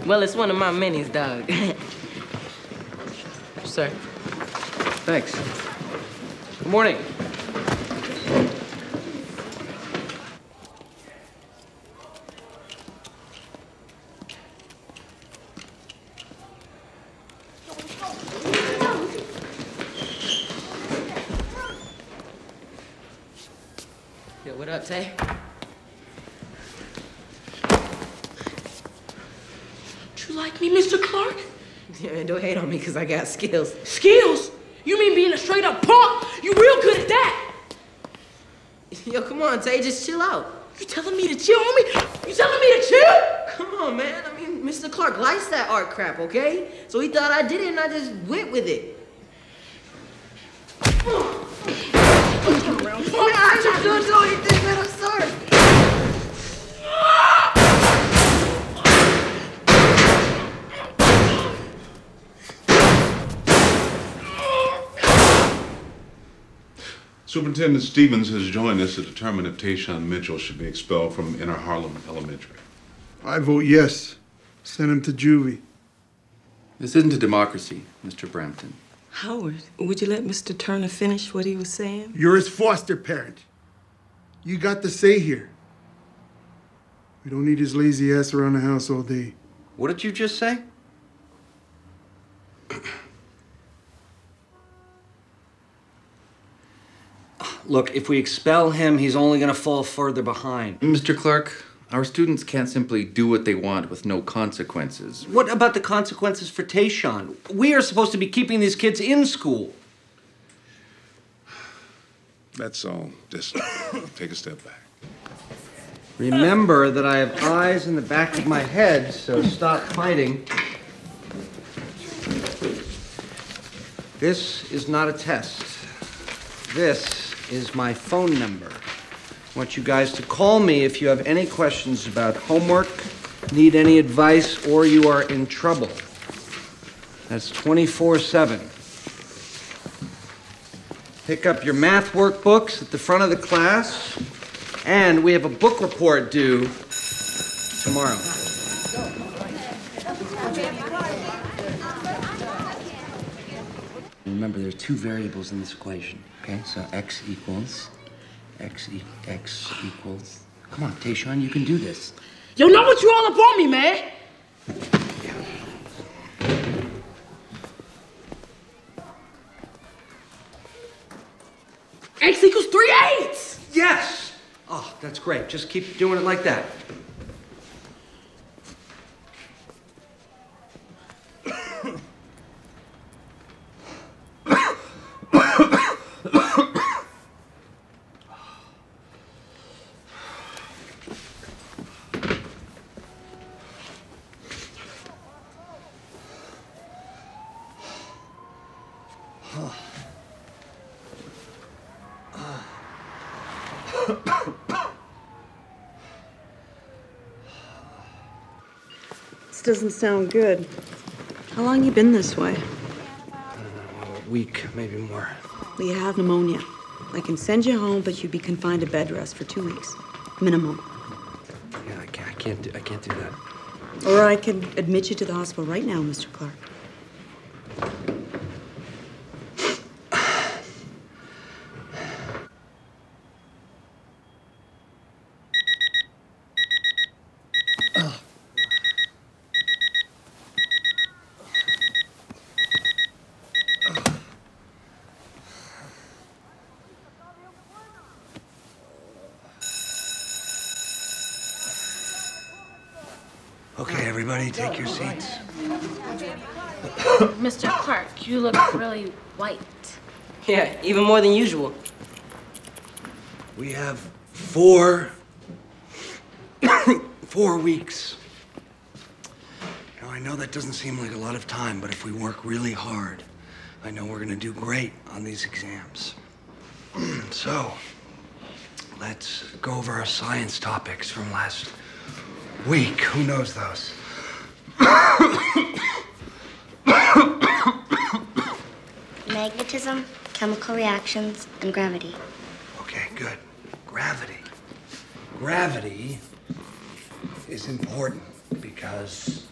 Well, it's one of my minis, dog. Sir. Thanks. Good morning. me, Mr. Clark? Yeah, don't hate on me because I got skills. Skills? You mean being a straight up punk? You real good at that. Yo, come on, Tay, just chill out. You telling me to chill, homie? You telling me to chill? Come on, man. I mean, Mr. Clark likes that art crap, okay? So he thought I did it and I just went with it. I just don't do anything that I'm sorry. Superintendent Stevens has joined us to determine if Tayshawn Mitchell should be expelled from Inner Harlem Elementary. I vote yes. Send him to juvie. This isn't a democracy, Mr. Brampton. Howard, would you let Mr. Turner finish what he was saying? You're his foster parent. You got the say here. We don't need his lazy ass around the house all day. What did you just say? Look, if we expel him, he's only going to fall further behind. Mr. Clark, our students can't simply do what they want with no consequences. What about the consequences for Tayshawn? We are supposed to be keeping these kids in school. That's all. Just take a step back. Remember that I have eyes in the back of my head, so stop fighting. This is not a test. This is my phone number. I want you guys to call me if you have any questions about homework, need any advice, or you are in trouble. That's 24/7. Pick up your math workbooks at the front of the class, and we have a book report due tomorrow. Remember, there are two variables in this equation. Okay, so x equals. Come on, Tayshawn, you can do this. Yo, know what you all up on me, man? Yeah. X equals 3/8! Yes! Oh, that's great. Just keep doing it like that. Doesn't sound good. How long you been this way? I don't know, a week, maybe more. Well, you have pneumonia. I can send you home, but you'd be confined to bed rest for 2 weeks, minimum. Yeah, I can't do that. Or I can admit you to the hospital right now, Mr. Clark. Take your seats. Mr. Clark, you look really white. Yeah, even more than usual. We have four weeks. Now, I know that doesn't seem like a lot of time, but if we work really hard, I know we're going to do great on these exams. So, let's go over our science topics from last week. Who knows those? Magnetism, chemical reactions, and gravity. Okay, good. Gravity. Gravity is important because...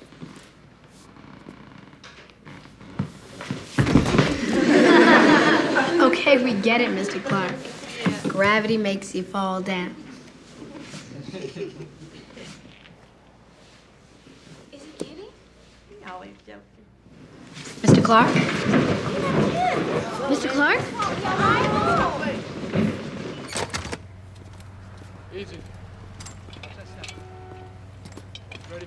Okay, we get it, Mr. Clark. Gravity makes you fall down. Mr. Clark? Mr. Clark? Easy. Ready?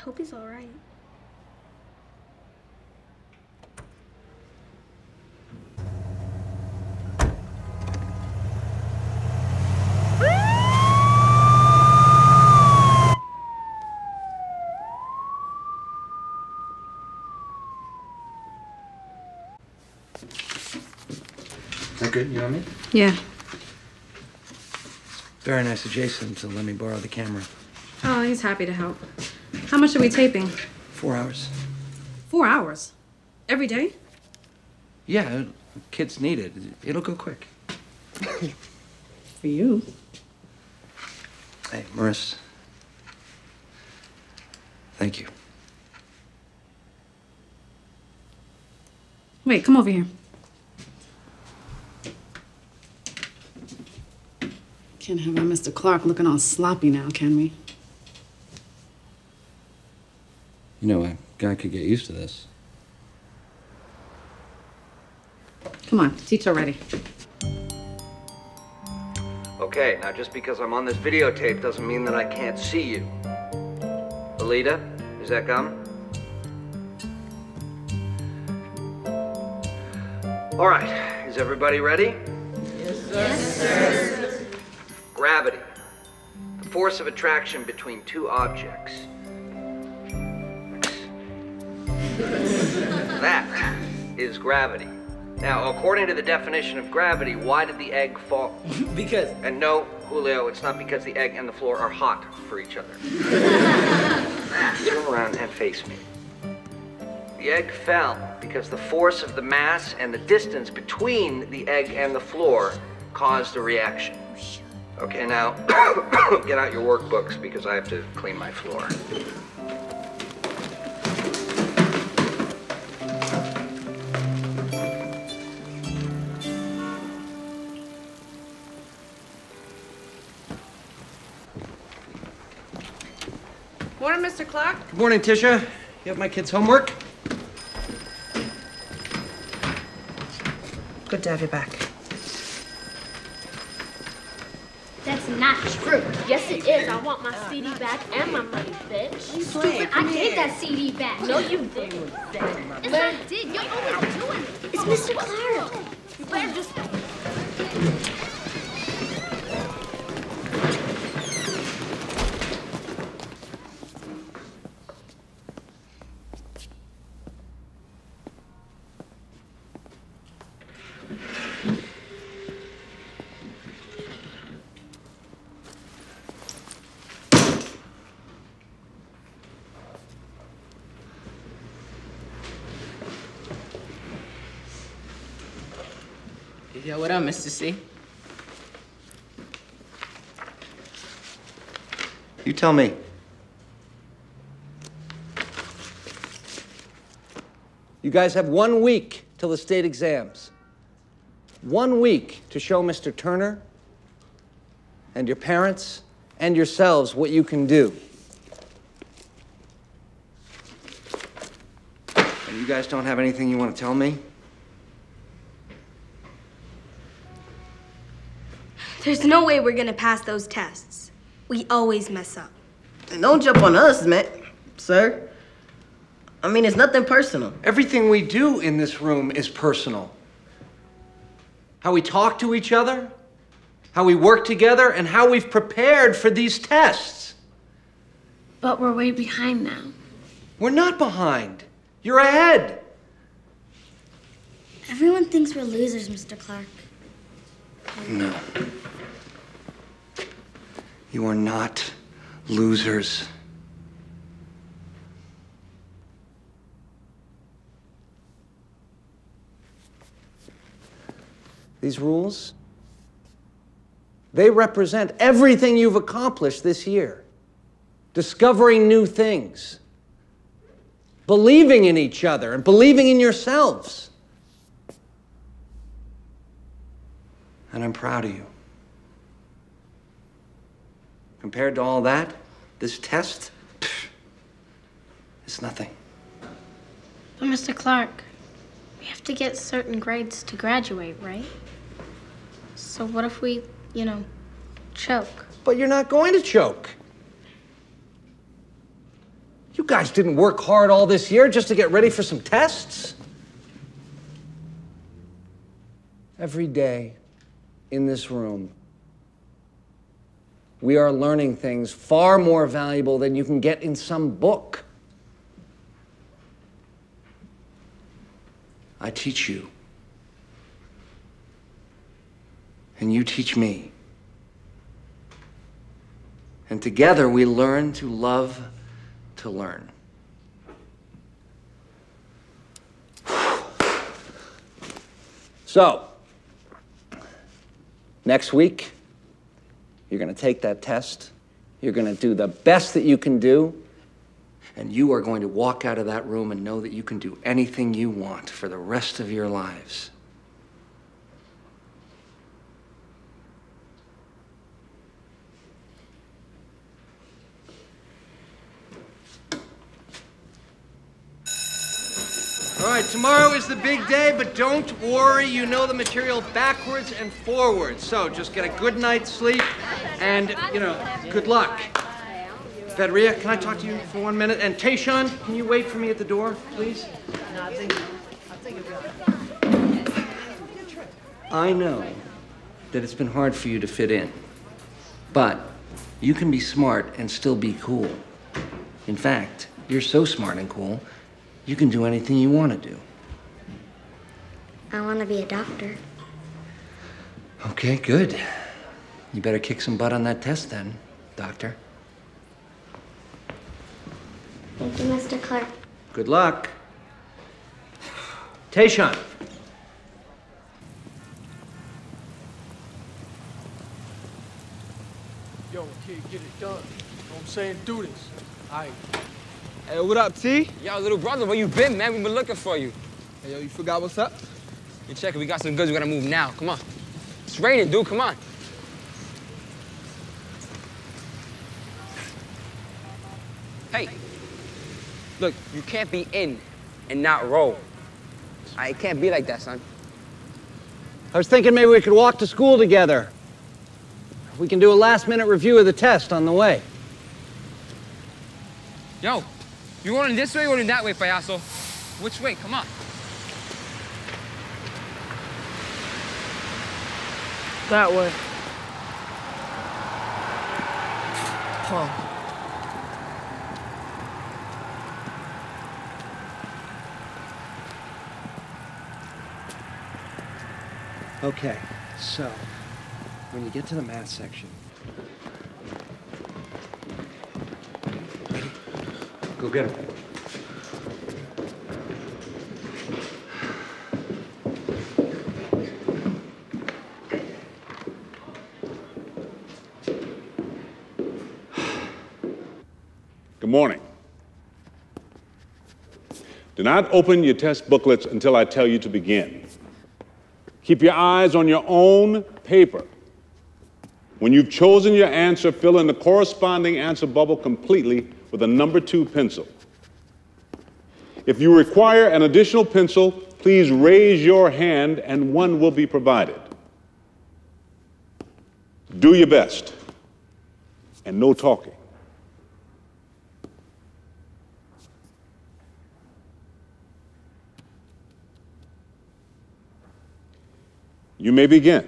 hope he's all right. Is that good? You want me? Yeah. Very nice of Jason to let me borrow the camera. Oh, he's happy to help. How much are we taping? 4 hours. 4 hours? Every day? Yeah, kids need it. It'll go quick. For you. Hey, Marissa. Thank you. Wait, come over here. Can't have our Mr. Clark looking all sloppy now, can we? You know, a guy could get used to this. Come on, teach already. Okay, now just because I'm on this videotape doesn't mean that I can't see you. Alita, is that gum? All right, is everybody ready? Yes, sir. Yes, sir. Gravity, the force of attraction between two objects. That is gravity. Now, according to the definition of gravity, why did the egg fall? Because. And no, Julio, it's not because the egg and the floor are hot for each other. Turn around and face me. The egg fell because the force of the mass and the distance between the egg and the floor caused a reaction. Okay, now, get out your workbooks because I have to clean my floor. Morning, Mr. Clark. Good morning, Tisha. You have my kids' homework? Good to have you back. That's not true. Yes, it is. I want my CD back and my money, bitch. You stupid. I gave that CD back. No, you didn't. Yes, I did. You're always doing it. It's Mr. Clark. You better just... Yo, what up, Mr. C? You tell me. You guys have 1 week till the state exams. 1 week to show Mr. Turner and your parents and yourselves what you can do. And you guys don't have anything you want to tell me? There's no way we're gonna pass those tests. We always mess up. And don't jump on us, man, sir. I mean, it's nothing personal. Everything we do in this room is personal. How we talk to each other, how we work together, and how we've prepared for these tests. But we're way behind now. We're not behind. You're ahead. Everyone thinks we're losers, Mr. Clark. No. You are not losers. These rules, they represent everything you've accomplished this year. Discovering new things, believing in each other and believing in yourselves. And I'm proud of you. Compared to all that, this test, pff, it's nothing. But Mr. Clark, we have to get certain grades to graduate, right? So what if we, you know, choke? But you're not going to choke. You guys didn't work hard all this year just to get ready for some tests? Every day in this room, we are learning things far more valuable than you can get in some book. I teach you, and you teach me. And together we learn to love to learn. So, next week, you're gonna take that test, you're gonna do the best that you can do, and you are going to walk out of that room and know that you can do anything you want for the rest of your lives. All right, tomorrow is the big day, but don't worry, you know the material backwards and forwards. So just get a good night's sleep and, you know, good luck. Fedria, can I talk to you for 1 minute? And Tayshawn, can you wait for me at the door, please? No, I think about it. I know that it's been hard for you to fit in, but you can be smart and still be cool. In fact, you're so smart and cool, you can do anything you want to do. I want to be a doctor. Okay, good. You better kick some butt on that test then, doctor. Thank you, Mr. Clark. Good luck. Tayshawn. Yo, kid, get it done. You know what I'm saying? Do this. All right. Hey, what up, T? Yo, little brother, where you been, man? We've been looking for you. Hey, yo, you forgot what's up? You check it. We got some goods. We gotta move now. Come on. It's raining, dude. Come on. Hey. Look, you can't be in and not roll. It can't be like that, son. I was thinking maybe we could walk to school together. We can do a last-minute review of the test on the way. Yo. You going this way or going that way, payaso? Which way? Come on. That way. Huh. Okay, so when you get to the math section, go get him. Good morning. Do not open your test booklets until I tell you to begin. Keep your eyes on your own paper. When you've chosen your answer, fill in the corresponding answer bubble completely with a #2 pencil. If you require an additional pencil, please raise your hand and one will be provided. Do your best, and no talking. You may begin.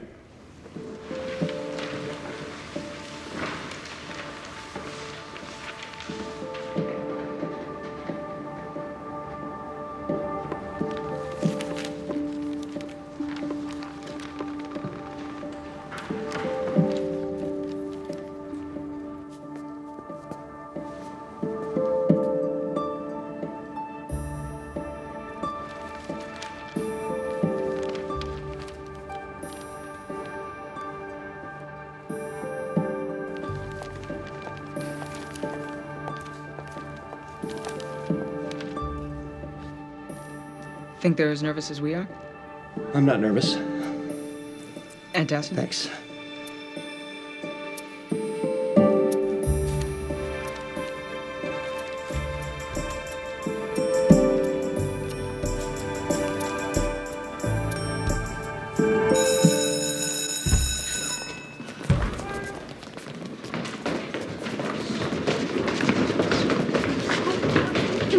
Think they're as nervous as we are? I'm not nervous. Fantastic. Thanks.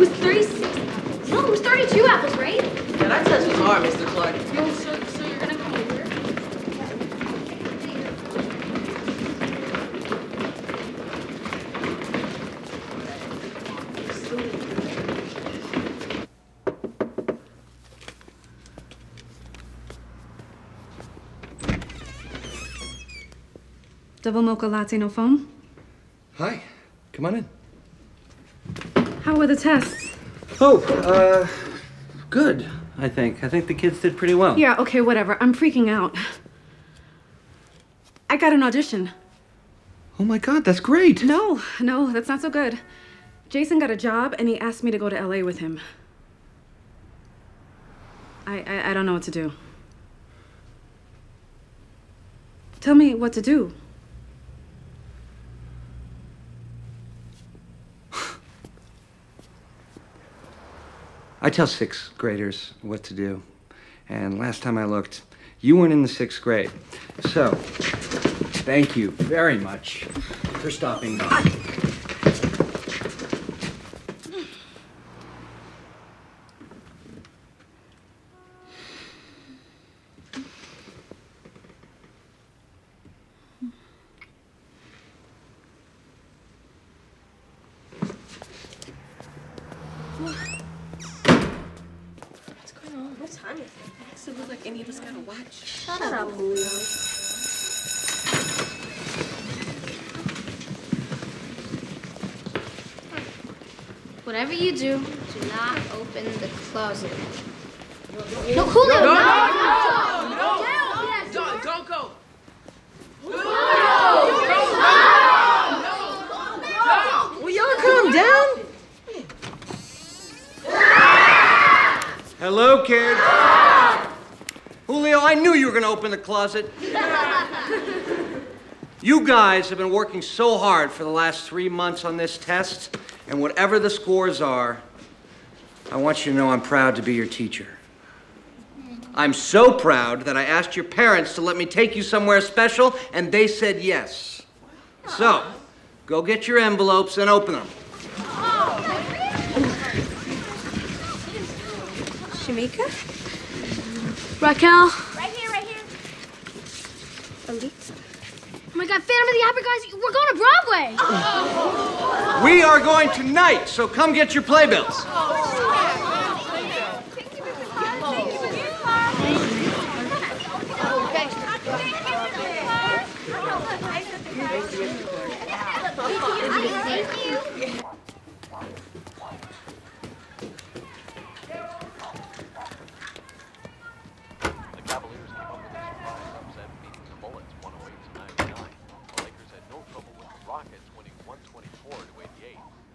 was 36 apples. No, it was 32 apples, right? Yeah, that says bizarre, Mr. Clark. No, so you're gonna come over? Double mocha latte, no foam? Hi, come on in. How were the tests? Oh, good, I think. I think the kids did pretty well. Yeah, okay, whatever. I'm freaking out. I got an audition. Oh my God, that's great. No, that's not so good. Jason got a job and he asked me to go to LA with him. I don't know what to do. Tell me what to do. I tell sixth graders what to do, and last time I looked, you weren't in the sixth grade. So, thank you very much for stopping by. Whatever you do not open the closet. No, Julio! No! Don't go! Julio! No! Will y'all calm down? Hello, kids. Julio, I knew you were going to open the closet. You guys have been working so hard for the last 3 months on this test. And whatever the scores are, I want you to know I'm proud to be your teacher. I'm so proud that I asked your parents to let me take you somewhere special, and they said yes. So, go get your envelopes and open them. Shamika? Raquel? Right here. Alita? Oh my God, Phantom of the Opera, guys, we're going to Broadway! Oh. We are going tonight, so come get your playbills. Thank you.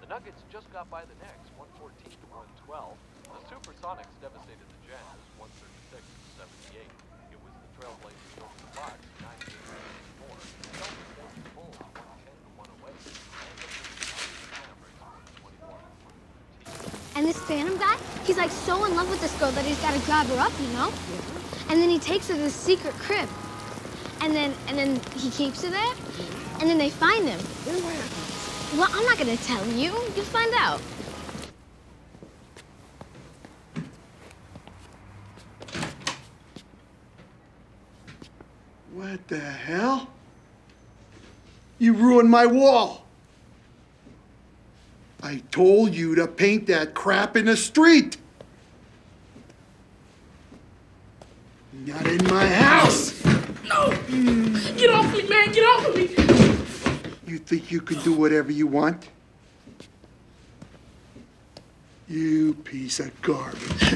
Nuggets just got by the Knicks, 114-112. The Supersonics devastated the Jazz, 136-78. It was the Trailblazers over the box, 9-4. The Celtics won the Bulls, 110-108. And this Phantom guy, he's like so in love with this girl that he's got to grab her up, you know? And then he takes her to this secret crib. And then he keeps her there, and then they find him. Well, I'm not going to tell you. You'll find out. What the hell? You ruined my wall. I told you to paint that crap in the street. Not in my house. No! Get off me, man! Get off of me! You think you can do whatever you want? You piece of garbage.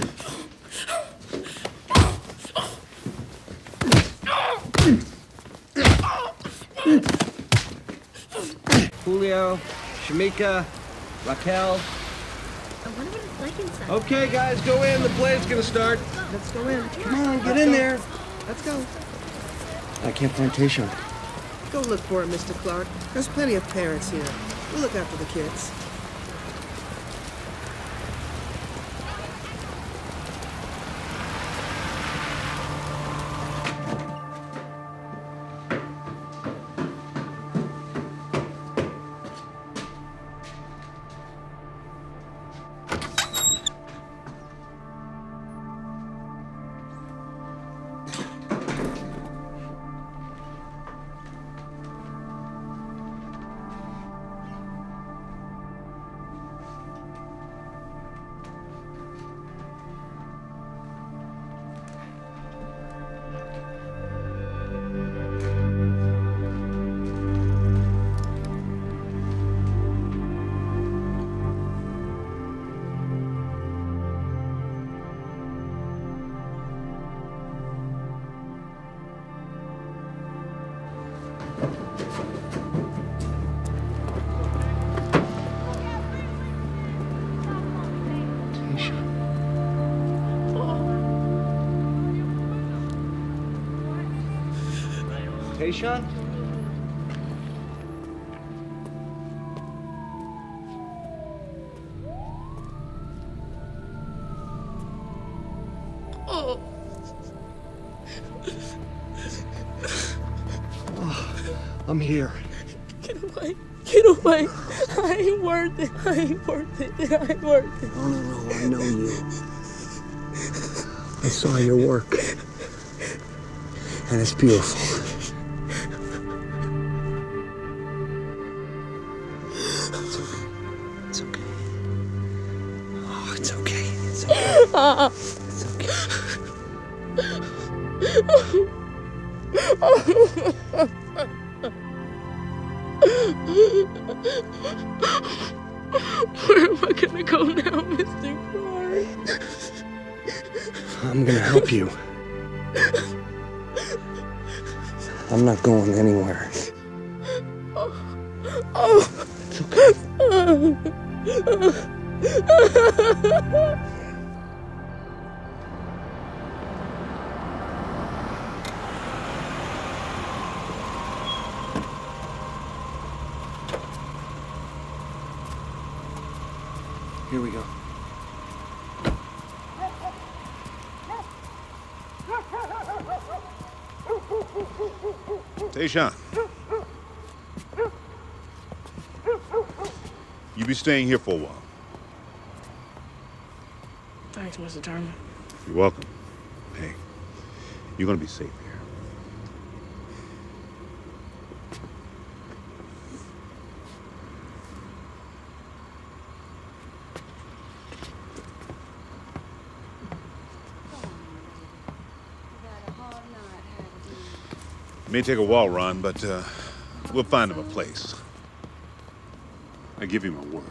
Julio, Shamika, Raquel. I wonder what it's like inside. Okay, guys, go in. The play's gonna start. Let's go in. Come on, get in there. Let's go. I can't find Tayshaun. Go look for it, Mr. Clark. There's plenty of parents here. We'll look after the kids. Sean? I'm here. Get away. Get away. I ain't worth it. I ain't worth it. I ain't worth it. Oh, no, no. I know you. I saw your work. And it's beautiful. It's okay. It's okay. Oh, it's okay. It's okay. It's okay. Where am I gonna go now, Mr. Clark? I'm gonna help you. I'm not going anywhere. Oh. It's okay. Here we go. Tayshawn. You be staying here for a while. Thanks, Mr. Turner. You're welcome. Hey, you're gonna be safe here. It may take a while, Ron, but we'll find him a place. I give you my word.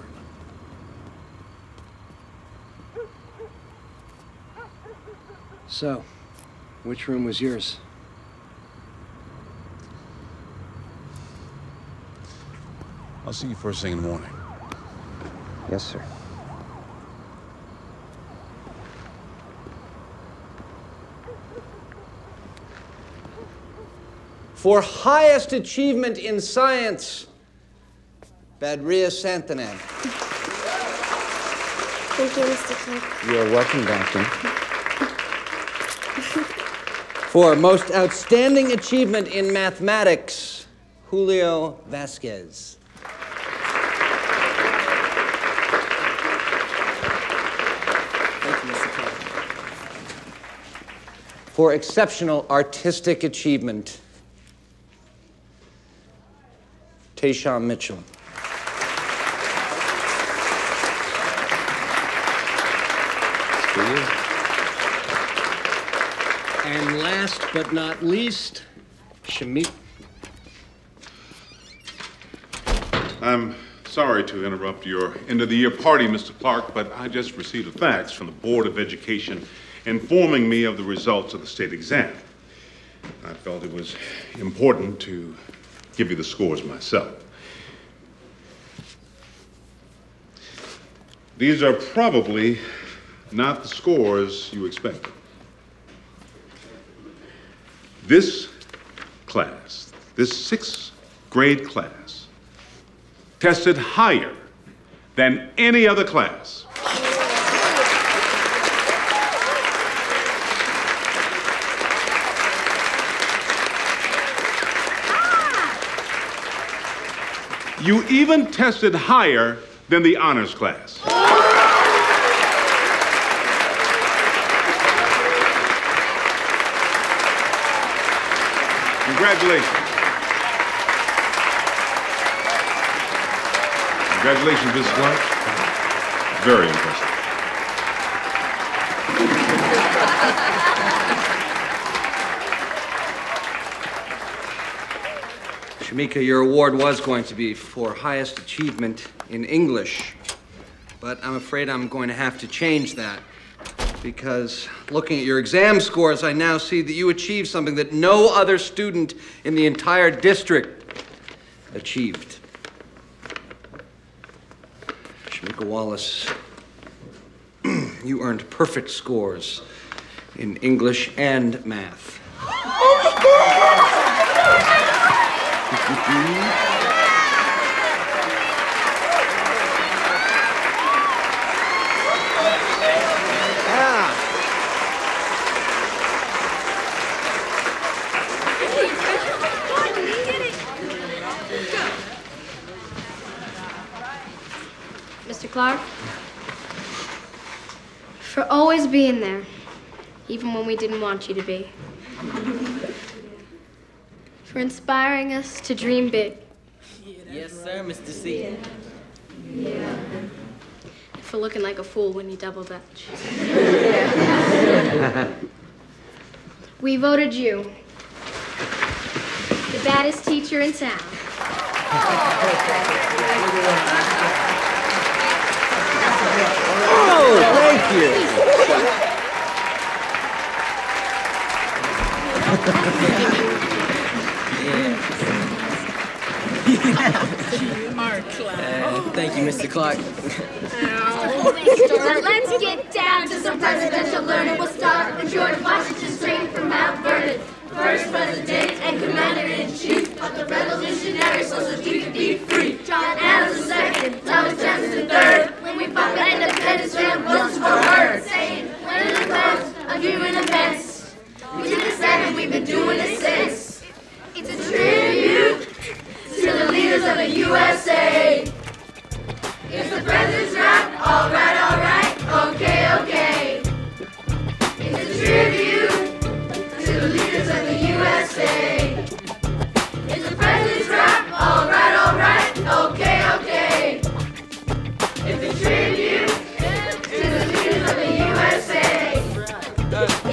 So, which room was yours? I'll see you first thing in the morning. Yes, sir. For highest achievement in science, Badria Santanan. Thank you, Mr. Clark. You're welcome, Doctor. For most outstanding achievement in mathematics, Julio Vasquez. Thank you, Mr. Clark. For exceptional artistic achievement, Tayshawn Mitchell. For you. And last but not least, Shamik. I'm sorry to interrupt your end-of-the-year party, Mr. Clark, but I just received a fax from the Board of Education informing me of the results of the state exam. I felt it was important to give you the scores myself. These are probably not the scores you expected. This class, this 6th grade class, tested higher than any other class. You even tested higher than the honors class. Congratulations. Congratulations, Mrs. Clark. Very impressive. Shamika, your award was going to be for highest achievement in English, but I'm afraid I'm going to have to change that because looking at your exam scores, I now see that you achieved something that no other student in the entire district achieved. Shamika Wallace, you earned perfect scores in English and math. Mr. Clark, for always being there, even when we didn't want you to be. For inspiring us to dream big. Yes, sir, Mr. C. Yeah. Yeah. For looking like a fool when you double dutch. Yeah. We voted you the baddest teacher in town. Oh, thank you. Thank you, Mr. Clark. Let's get down to some presidential learning. We'll start with George Washington straight from Mount Vernon. First president and commander-in-chief of the revolutionaries, so that we could be free. John Adams the second, Thomas Jefferson the third. When we fought for independence, Sam Wilsons were heard, saying, when in the clouds of human events, we did this then and we've been doing it since. It's a tribute to the leaders of the USA. It's the president's rap, alright, okay. It's a tribute to the leaders of the USA. It's the president's rap, alright, okay. It's a tribute to the leaders of the USA.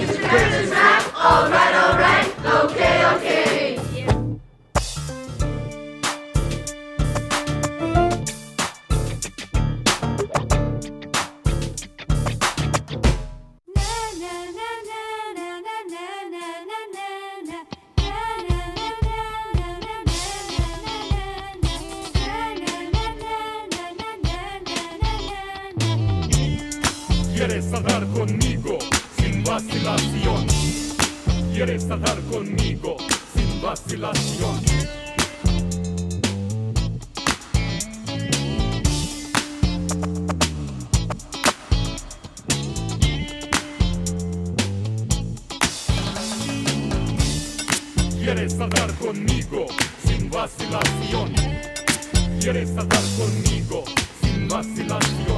It's the president's rap. Alright, okay. Yeah. ¿Quieres hablar conmigo sin vacilación? ¿Quieres hablar conmigo sin vacilación? ¿Quieres hablar conmigo sin vacilación? ¿Quieres hablar conmigo sin vacilación?